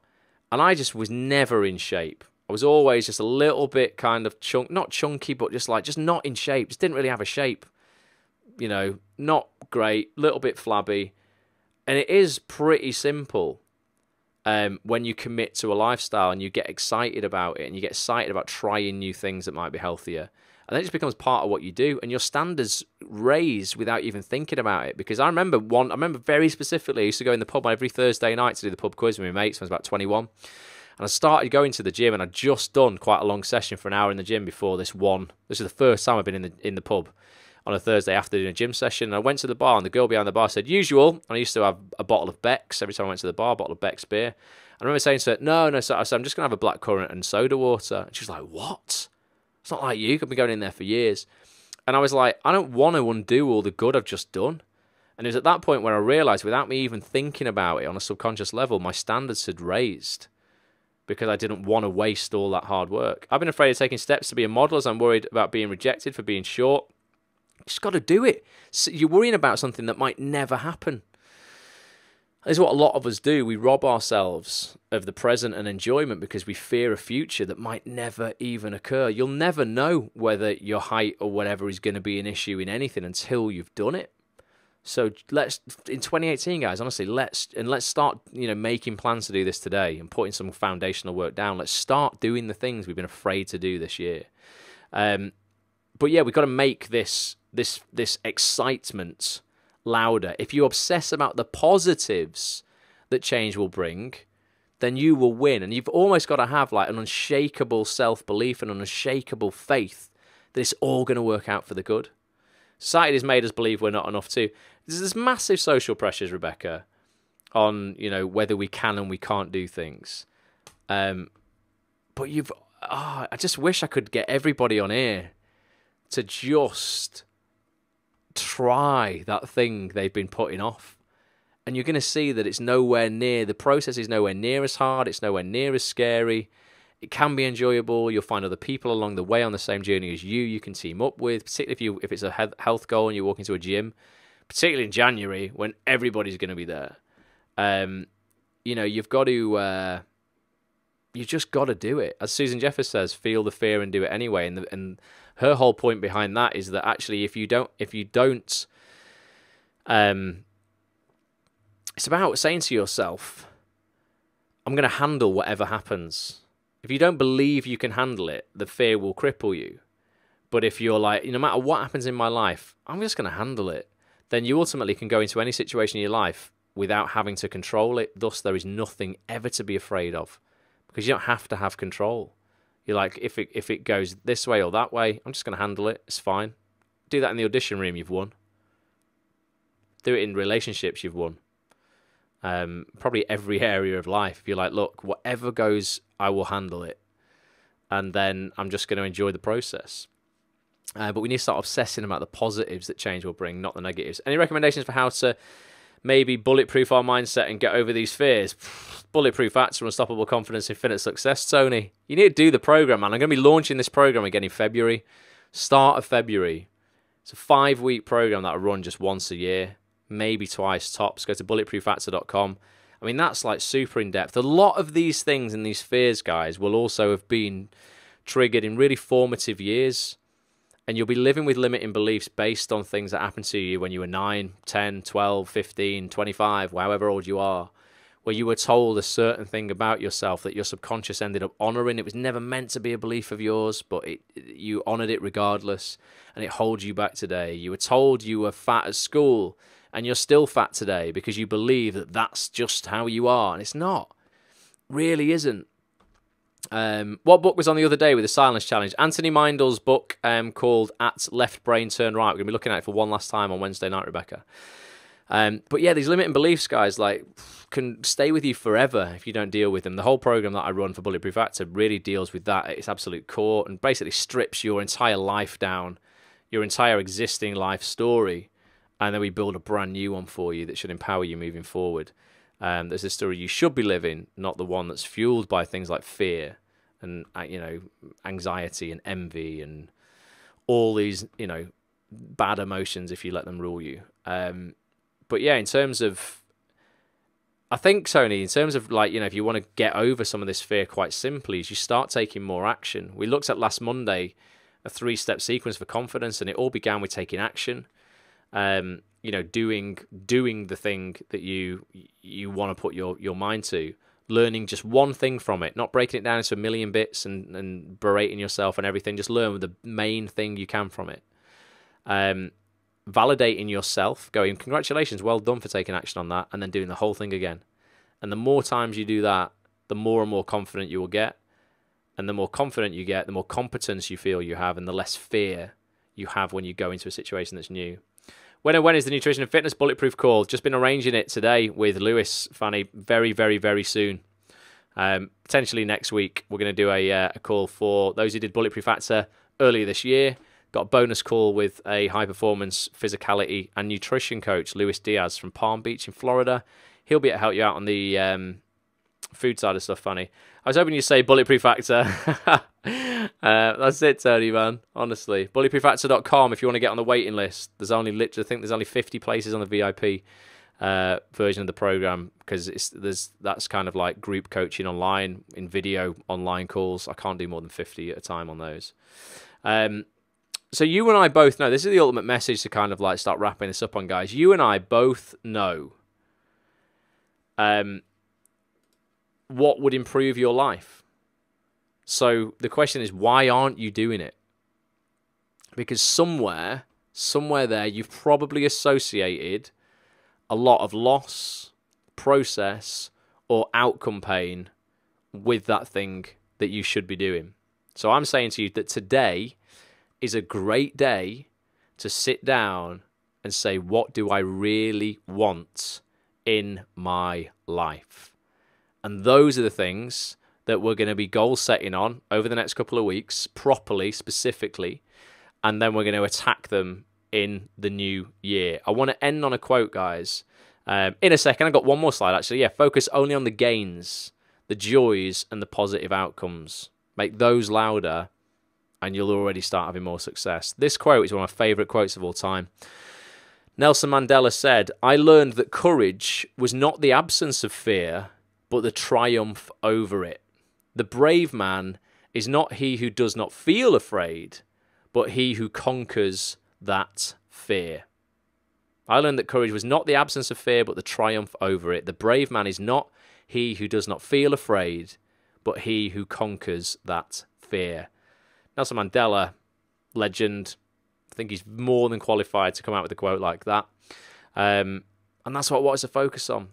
and I just was never in shape. I was always just a little bit kind of chunk, not chunky, but just like, just not in shape. Just didn't really have a shape, you know, not great, little bit flabby. And it is pretty simple. Um, when you commit to a lifestyle and you get excited about it and you get excited about trying new things that might be healthier, and then it just becomes part of what you do and your standards raise without even thinking about it. Because I remember one, I remember very specifically, I used to go in the pub every Thursday night to do the pub quiz with my mates when I was about twenty-one. And I started going to the gym and I'd just done quite a long session for an hour in the gym before this one. This is the first time I've been in the, in the pub on a Thursday after doing a gym session. And I went to the bar and the girl behind the bar said, usual. And I used to have a bottle of Beck's every time I went to the bar, a bottle of Beck's beer. And I remember saying to her, no, no, so I said, I'm just going to have a blackcurrant and soda water. And she was like, what? It's not like you. I've been going in there for years. And I was like, I don't want to undo all the good I've just done. And it was at that point where I realized, without me even thinking about it on a subconscious level, my standards had raised, because I didn't want to waste all that hard work. I've been afraid of taking steps to be a model as I'm worried about being rejected for being short. Just got to do it. So you're worrying about something that might never happen. This is what a lot of us do. We rob ourselves of the present and enjoyment because we fear a future that might never even occur. You'll never know whether your height or whatever is going to be an issue in anything until you've done it. So let's, in twenty eighteen, guys, honestly, let's and let's start, you know, making plans to do this today and putting some foundational work down. Let's start doing the things we've been afraid to do this year. Um, but yeah, we've got to make this. This this excitement louder. If you obsess about the positives that change will bring, then you will win. And you've almost got to have like an unshakable self-belief and an unshakable faith that it's all going to work out for the good. Society has made us believe we're not enough too. There's this massive social pressures, Rebecca, on, you know, whether we can and we can't do things. Um, but you've... Oh, I just wish I could get everybody on here to just try that thing they've been putting off, and you're going to see that it's nowhere near, the process is nowhere near as hard, it's nowhere near as scary, it can be enjoyable. You'll find other people along the way on the same journey as you you can team up with, particularly if you if it's a health goal and you're walking to a gym, particularly in January when everybody's going to be there. Um you know, you've got to uh you just got to do it. As Susan Jeffers says, feel the fear and do it anyway. And the, and her whole point behind that is that actually, if you don't, if you don't, um, it's about saying to yourself, I'm going to handle whatever happens. If you don't believe you can handle it, the fear will cripple you. But if you're like, no matter what happens in my life, I'm just going to handle it, then you ultimately can go into any situation in your life without having to control it. Thus, there is nothing ever to be afraid of, because you don't have to have control. You're like, if it, if it goes this way or that way, I'm just going to handle it. It's fine. Do that in the audition room, you've won. Do it in relationships, you've won. Um, probably every area of life. You're like, look, whatever goes, I will handle it. And then I'm just going to enjoy the process. Uh, but we need to start obsessing about the positives that change will bring, not the negatives. Any recommendations for how to maybe bulletproof our mindset and get over these fears? Bulletproof Actor, Unstoppable Confidence, Infinite Success. Tony, you need to do the program, man. I'm going to be launching this program again in February. Start of February. It's a five-week program that I run just once a year, maybe twice tops. Go to bulletproof actor dot com. I mean, that's like super in-depth. A lot of these things and these fears, guys, will also have been triggered in really formative years. And you'll be living with limiting beliefs based on things that happened to you when you were nine, ten, twelve, fifteen, twenty-five, however old you are, where you were told a certain thing about yourself that your subconscious ended up honoring. It was never meant to be a belief of yours, but it, you honored it regardless, and it holds you back today. You were told you were fat at school, and you're still fat today because you believe that that's just how you are, and it's not. Really isn't. Um, what book was on the other day with the silence challenge? Anthony Mindel's book um, called At Left Brain Turn Right. We're going to be looking at it for one last time on Wednesday night, Rebecca. Um, but yeah, these limiting beliefs, guys, like can stay with you forever if you don't deal with them. The whole program that I run for Bulletproof Actor really deals with that at its absolute core and basically strips your entire life down, your entire existing life story, and then we build a brand new one for you that should empower you moving forward. Um, there's a story you should be living, not the one that's fueled by things like fear and, you know, anxiety and envy and all these, you know, bad emotions if you let them rule you. Um, but yeah, in terms of, I think, Tony, in terms of like, you know, if you want to get over some of this fear quite simply is you start taking more action. We looked at last Monday, a three-step sequence for confidence, and it all began with taking action. Um, you know, doing doing the thing that you you want to put your your mind to, learning just one thing from it, not breaking it down into a million bits and and berating yourself and everything. Just learn the main thing you can from it. Um, validating yourself, going congratulations, well done for taking action on that, and then doing the whole thing again. And the more times you do that, the more and more confident you will get, and the more confident you get, the more competence you feel you have, and the less fear you have when you go into a situation that's new. When and when is the nutrition and fitness bulletproof call? Just been arranging it today with Lewis, Fanny, very, very, very soon. Um, potentially next week, we're going to do a, uh, a call for those who did Bulletproof Actor earlier this year. Got a bonus call with a high-performance physicality and nutrition coach, Luis Diaz from Palm Beach in Florida. He'll be able to help you out on the um, food side of stuff, Fanny. I was hoping you'd say Bulletproof Actor. uh, that's it, Tony, man. Honestly. bulletproof actor dot com if you want to get on the waiting list. There's only literally, I think there's only fifty places on the V I P uh, version of the program, because it's there's that's kind of like group coaching online, in video online calls. I can't do more than fifty at a time on those. Um, so you and I both know, this is the ultimate message to kind of like start wrapping this up on, guys. You and I both know um, what would improve your life. So the question is, why aren't you doing it? Because somewhere, somewhere there, you've probably associated a lot of loss, process, or outcome pain with that thing that you should be doing. So I'm saying to you that today is a great day to sit down and say, what do I really want in my life? And those are the things that we're going to be goal setting on over the next couple of weeks, properly, specifically. And then we're going to attack them in the new year. I want to end on a quote, guys. Um, in a second, I've got one more slide, actually. Yeah, focus only on the gains, the joys, and the positive outcomes. Make those louder, and you'll already start having more success. This quote is one of my favorite quotes of all time. Nelson Mandela said, "I learned that courage was not the absence of fear, but the triumph over it. The brave man is not he who does not feel afraid, but he who conquers that fear." I learned that courage was not the absence of fear, but the triumph over it. The brave man is not he who does not feel afraid, but he who conquers that fear. Nelson Mandela, legend. I think he's more than qualified to come out with a quote like that. Um, and that's what I wanted to focus on.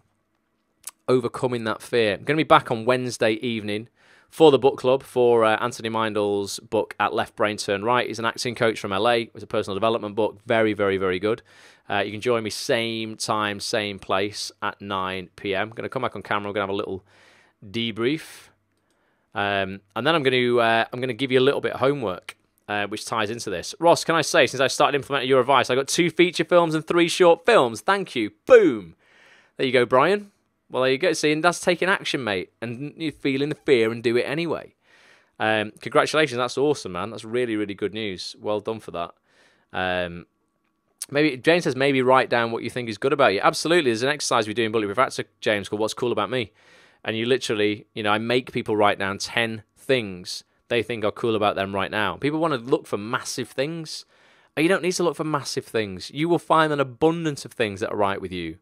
Overcoming that fear. I'm going to be back on Wednesday evening for the book club for uh, Anthony Mindell's book At Left Brain Turn Right. He's an acting coach from L A. It's a personal development book. Very, very, very good. Uh, you can join me same time, same place at nine p m I'm going to come back on camera. We're going to have a little debrief, um, and then I'm going to uh, I'm going to give you a little bit of homework. Uh, which ties into this. Ross, can I say, since I started implementing your advice, I got two feature films and three short films. Thank you. Boom. There you go, Brian. Well, there you go. See, and that's taking action, mate. And you're feeling the fear and do it anyway. Um, congratulations. That's awesome, man. That's really, really good news. Well done for that. Um, maybe James says, maybe write down what you think is good about you. Absolutely. There's an exercise we do in Bulletproof Actor, James, called What's Cool About Me. And you literally, you know, I make people write down ten things they think are cool about them right now. People want to look for massive things. You don't need to look for massive things. You will find an abundance of things that are right with you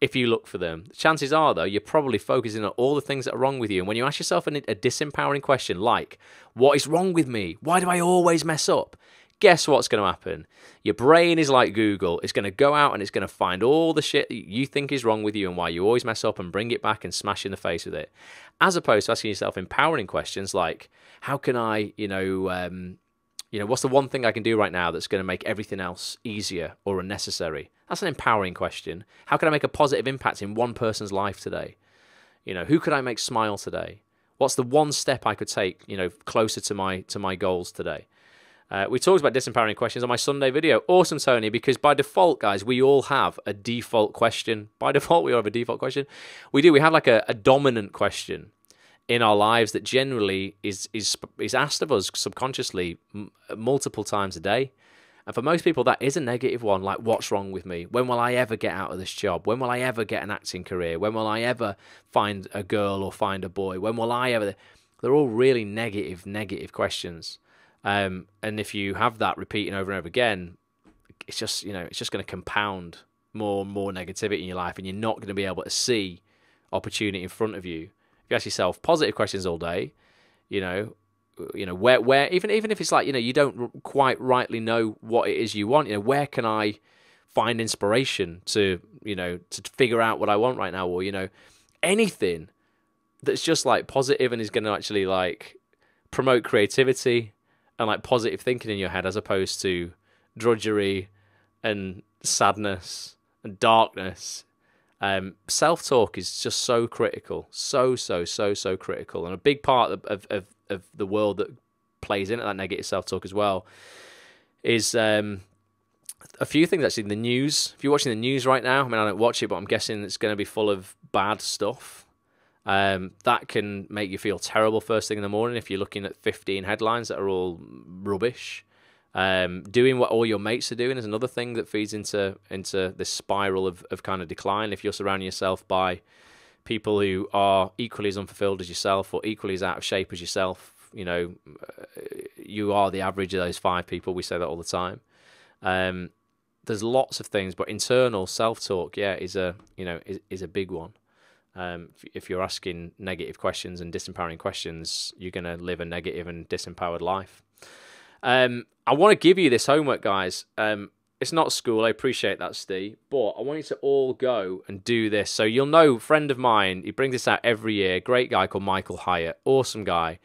if you look for them. The chances are, though, you're probably focusing on all the things that are wrong with you. And when you ask yourself a, a disempowering question like, what is wrong with me? Why do I always mess up? Guess what's going to happen? Your brain is like Google. It's going to go out and it's going to find all the shit that you think is wrong with you and why you always mess up and bring it back and smash you in the face with it. As opposed to asking yourself empowering questions like, how can I, you know, um, you know, what's the one thing I can do right now that's going to make everything else easier or unnecessary? That's an empowering question. How can I make a positive impact in one person's life today? You know, who could I make smile today? What's the one step I could take, you know, closer to my to my goals today? Uh, we talked about disempowering questions on my Sunday video. Awesome, Tony, because by default, guys, we all have a default question. By default, we all have a default question. We do. We have like a, a dominant question in our lives that generally is is is asked of us subconsciously m multiple times a day. And for most people, that is a negative one, like, what's wrong with me? When will I ever get out of this job? When will I ever get an acting career? When will I ever find a girl or find a boy? When will I ever? They're all really negative, negative questions. Um, and if you have that repeating over and over again, it's just, you know, it's just going to compound more and more negativity in your life, and you're not going to be able to see opportunity in front of you. If you ask yourself positive questions all day, you know, you know, where, where, even, even if it's like, you know, you don't quite rightly know what it is you want, you know, where can I find inspiration to, you know, to figure out what I want right now? Or, you know, anything that's just like positive and is going to actually like promote creativity and like positive thinking in your head, as opposed to drudgery and sadness and darkness. Um, self-talk is just so critical, so, so, so, so critical. And a big part of, of, of, of the world that plays into that negative self-talk as well is um, a few things actually in the news. If you're watching the news right now, I mean, I don't watch it, but I'm guessing it's going to be full of bad stuff. Um, that can make you feel terrible first thing in the morning if you're looking at fifteen headlines that are all rubbish. Um, doing what all your mates are doing is another thing that feeds into into this spiral of, of kind of decline. If you're surrounding yourself by people who are equally as unfulfilled as yourself or equally as out of shape as yourself, you know, you are the average of those five people. We say that all the time. Um, there's lots of things, but internal self-talk, yeah, is a, you know, is, is a big one. Um, if you're asking negative questions and disempowering questions, you're going to live a negative and disempowered life. Um, I want to give you this homework, guys. Um, it's not school. I appreciate that, Steve, but I want you to all go and do this. So you'll know a friend of mine, he brings this out every year, great guy called Michael Hyatt, awesome guy.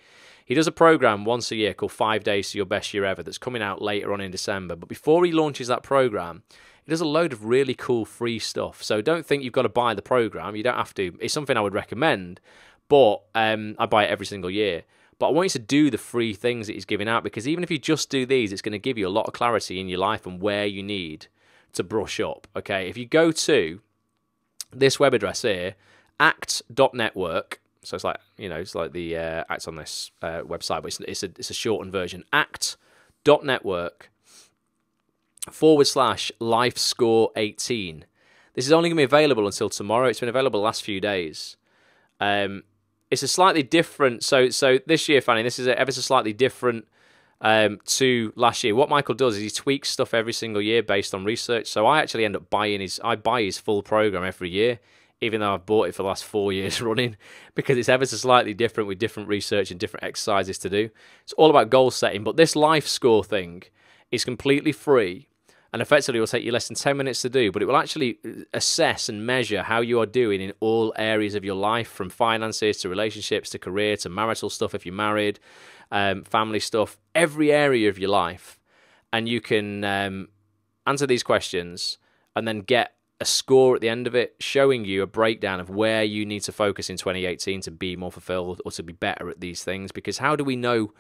He does a program once a year called Five Days to Your Best Year Ever that's coming out later on in December. But before he launches that program, he does a load of really cool free stuff. So don't think you've got to buy the program. You don't have to. It's something I would recommend, but um, I buy it every single year. But I want you to do the free things that he's giving out, because even if you just do these, it's going to give you a lot of clarity in your life and where you need to brush up. Okay, if you go to this web address here, act dot network. So it's like, you know, it's like the uh, Act On This uh, website, but it's, it's, a, it's a shortened version. act dot network forward slash life score eighteen. This is only going to be available until tomorrow. It's been available the last few days. Um, it's a slightly different, so so this year, Fanny, this is a, ever so slightly different um, to last year. What Michael does is he tweaks stuff every single year based on research. So I actually end up buying his, I buy his full program every year, even though I've bought it for the last four years running, because it's ever so slightly different with different research and different exercises to do. It's all about goal setting. But this life score thing is completely free, and effectively will take you less than ten minutes to do, but it will actually assess and measure how you are doing in all areas of your life, from finances to relationships to career to marital stuff if you're married, um, family stuff, every area of your life. And you can um, answer these questions and then get a score at the end of it showing you a breakdown of where you need to focus in twenty eighteen to be more fulfilled or to be better at these things. Because how do we know,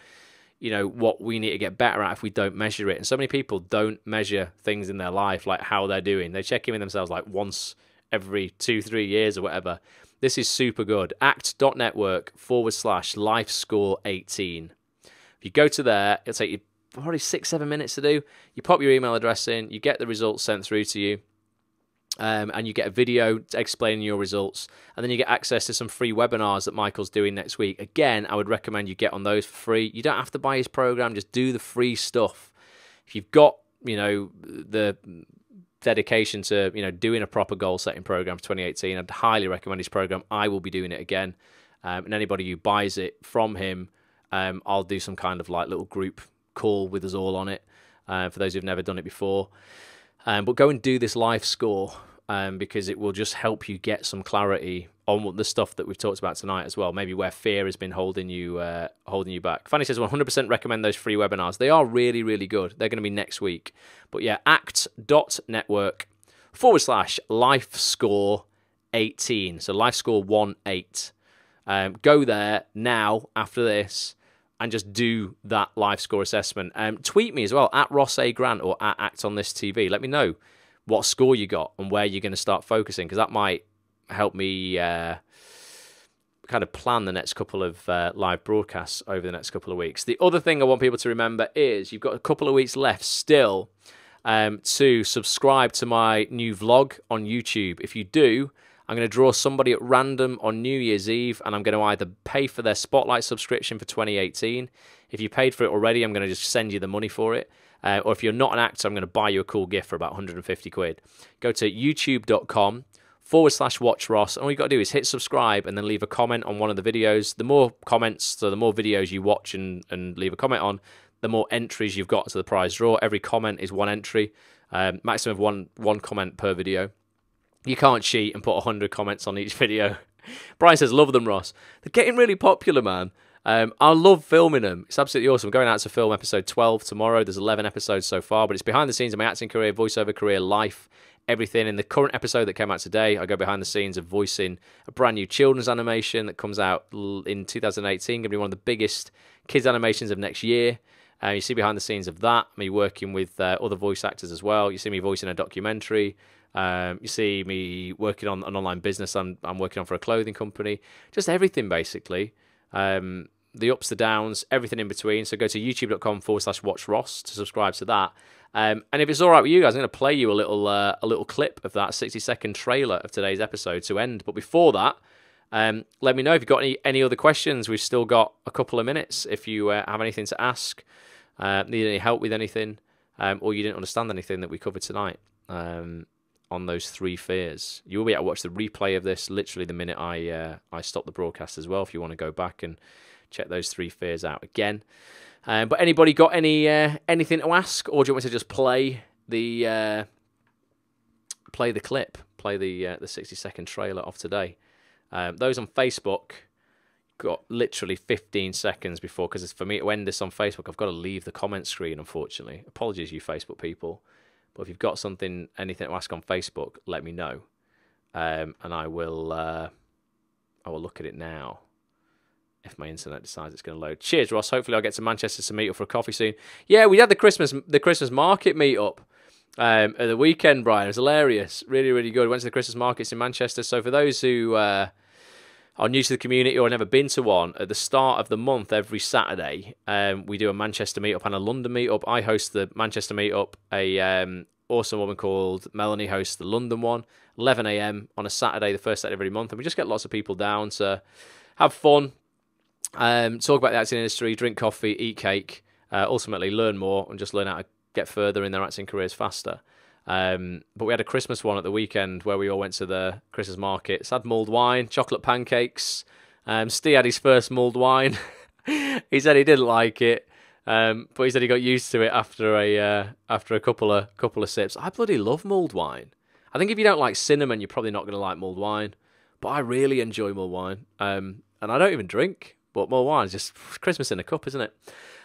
you know, what we need to get better at if we don't measure it? And so many people don't measure things in their life, like how they're doing. They check in with themselves like once every two, three years or whatever. This is super good. act dot network forward slash life score eighteen. If you go to there, it'll take you probably six, seven minutes to do. You pop your email address in, you get the results sent through to you. Um, and you get a video explaining your results, and then you get access to some free webinars that Michael's doing next week. Again, I would recommend you get on those for free. You don't have to buy his program, just do the free stuff. If you've got, you know, the dedication to, you know, doing a proper goal setting program for twenty eighteen, I'd highly recommend his program. I will be doing it again, um, and anybody who buys it from him, um, I'll do some kind of like little group call with us all on it, uh, for those who've never done it before. Um, but go and do this life score, um, because it will just help you get some clarity on what the stuff that we've talked about tonight as well. Maybe where fear has been holding you uh, holding you back. Fanny says one hundred percent recommend those free webinars. They are really, really good. They're going to be next week. But yeah, act dot network forward slash life score eighteen. So life score one eight. Um, go there now after this and just do that life score assessment. Um, tweet me as well, at Ross A. Grant or at Act On This T V. Let me know what score you got and where you're going to start focusing, because that might help me uh, kind of plan the next couple of uh, live broadcasts over the next couple of weeks. The other thing I want people to remember is you've got a couple of weeks left still um, to subscribe to my new vlog on YouTube. If you do, I'm going to draw somebody at random on New Year's Eve, and I'm going to either pay for their Spotlight subscription for twenty eighteen. If you paid for it already, I'm going to just send you the money for it. Uh, or if you're not an actor, I'm going to buy you a cool gift for about one hundred fifty quid. Go to youtube dot com forward slash watch Ross. And all you've got to do is hit subscribe and then leave a comment on one of the videos. The more comments, so the more videos you watch and, and leave a comment on, the more entries you've got to the prize draw. Every comment is one entry, um, maximum of one, one comment per video. You can't cheat and put one hundred comments on each video. Brian says, love them, Ross. They're getting really popular, man. Um, I love filming them. It's absolutely awesome. I'm going out to film episode twelve tomorrow. There's eleven episodes so far, but it's behind the scenes of my acting career, voiceover career, life, everything. In the current episode that came out today, I go behind the scenes of voicing a brand new children's animation that comes out in two thousand eighteen. Going to be one of the biggest kids animations of next year. Uh, you see behind the scenes of that, me working with uh, other voice actors as well. You see me voicing a documentary. Um, you see me working on an online business I'm, I'm working on for a clothing company. Just everything, basically. Um, the ups, the downs, everything in between. So go to youtube dot com forward slash watch Ross to subscribe to that. Um, and if it's all right with you guys, I'm going to play you a little, uh, a little clip of that sixty second trailer of today's episode to end. But before that, um, let me know if you've got any, any other questions. We've still got a couple of minutes if you uh, have anything to ask, uh, need any help with anything, um, or you didn't understand anything that we covered tonight. Um, on those three fears. You will be able to watch the replay of this literally the minute I uh, I stop the broadcast as well, if you want to go back and check those three fears out again. Um, but anybody got any uh, anything to ask, or do you want me to just play the uh, play the clip, play the uh, the sixty second trailer of today? Um, those on Facebook got literally fifteen seconds before, because for me to end this on Facebook, I've got to leave the comment screen, unfortunately. Apologies, you Facebook people. Well, if you've got something, anything to ask on Facebook, let me know, um, and I will. Uh, I will look at it now. If my internet decides it's going to load. Cheers, Ross. Hopefully, I'll get to Manchester to meet up for a coffee soon. Yeah, we had the Christmas, the Christmas market meet up um, at the weekend, Brian. It was hilarious. Really, really good. Went to the Christmas markets in Manchester. So for those who uh, are new to the community or have never been to one, at the start of the month, every Saturday, um, we do a Manchester meetup and a London meetup. I host the Manchester meetup. A um, awesome woman called Melanie hosts the London one, eleven a m on a Saturday, the first Saturday of every month. And we just get lots of people down to have fun, um, talk about the acting industry, drink coffee, eat cake, uh, ultimately learn more and just learn how to get further in their acting careers faster. Um, but we had a Christmas one at the weekend where we all went to the Christmas markets, had mulled wine, chocolate pancakes. Um, Steve had his first mulled wine. He said he didn't like it, um, but he said he got used to it after a uh, after a couple of couple of sips. I bloody love mulled wine. I think if you don't like cinnamon, you're probably not going to like mulled wine. But I really enjoy mulled wine, um, and I don't even drink. But mulled wine is just Christmas in a cup, isn't it?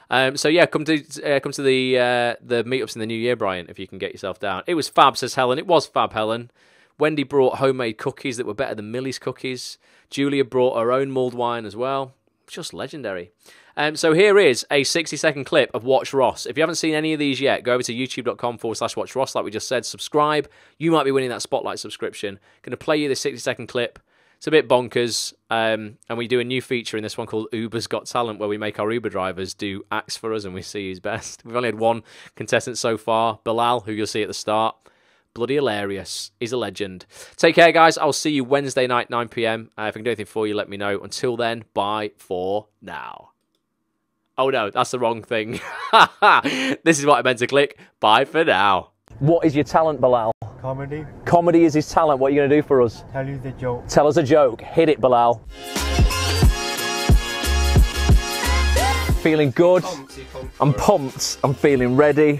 Um, so yeah, come to uh, come to the uh, the meetups in the new year, Brian, if you can get yourself down. It was fab, says Helen. It was fab, Helen. Wendy brought homemade cookies that were better than Millie's cookies. Julia brought her own mulled wine as well. Just legendary. Um, so here is a sixty second clip of Watch Ross. If you haven't seen any of these yet, go over to youtube.com forward slash Watch Ross, like we just said. Subscribe. You might be winning that Spotlight subscription. Going to play you this sixty second clip. It's a bit bonkers. Um, and we do a new feature in this one called Uber's Got Talent, where we make our Uber drivers do acts for us and we see who's best. We've only had one contestant so far, Bilal, who you'll see at the start. Bloody hilarious. He's a legend. Take care, guys. I'll see you Wednesday night, nine p m Uh, if I can do anything for you, let me know. Until then, bye for now. Oh, no, that's the wrong thing. This is what I meant to click. Bye for now. What is your talent, Bilal? Comedy. Comedy is his talent. What are you going to do for us? Tell you the joke. Tell us a joke. Hit it, Bilal. Feeling good. Pumpty, pumped I'm pumped. I'm feeling ready.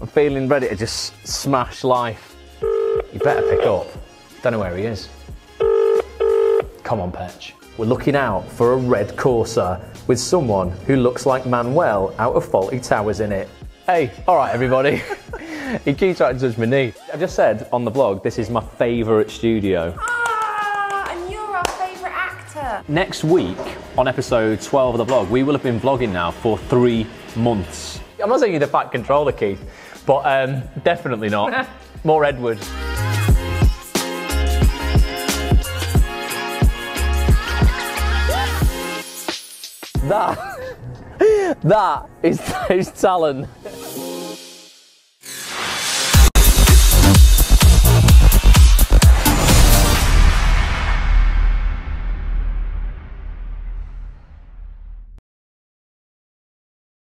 I'm feeling ready to just smash life. You better pick up. Don't know where he is. Come on, Petch. We're looking out for a red Corsa with someone who looks like Manuel out of Fawlty Towers in it. Hey, all right, everybody. He keeps trying to touch my knee. I just said on the blog, this is my favourite studio. Ah, and you're our favourite actor. Next week, on episode twelve of the blog, we will have been vlogging now for three months. I'm not saying you're the fat controller, Keith, but um, definitely not. More Edward. That, that is his talent.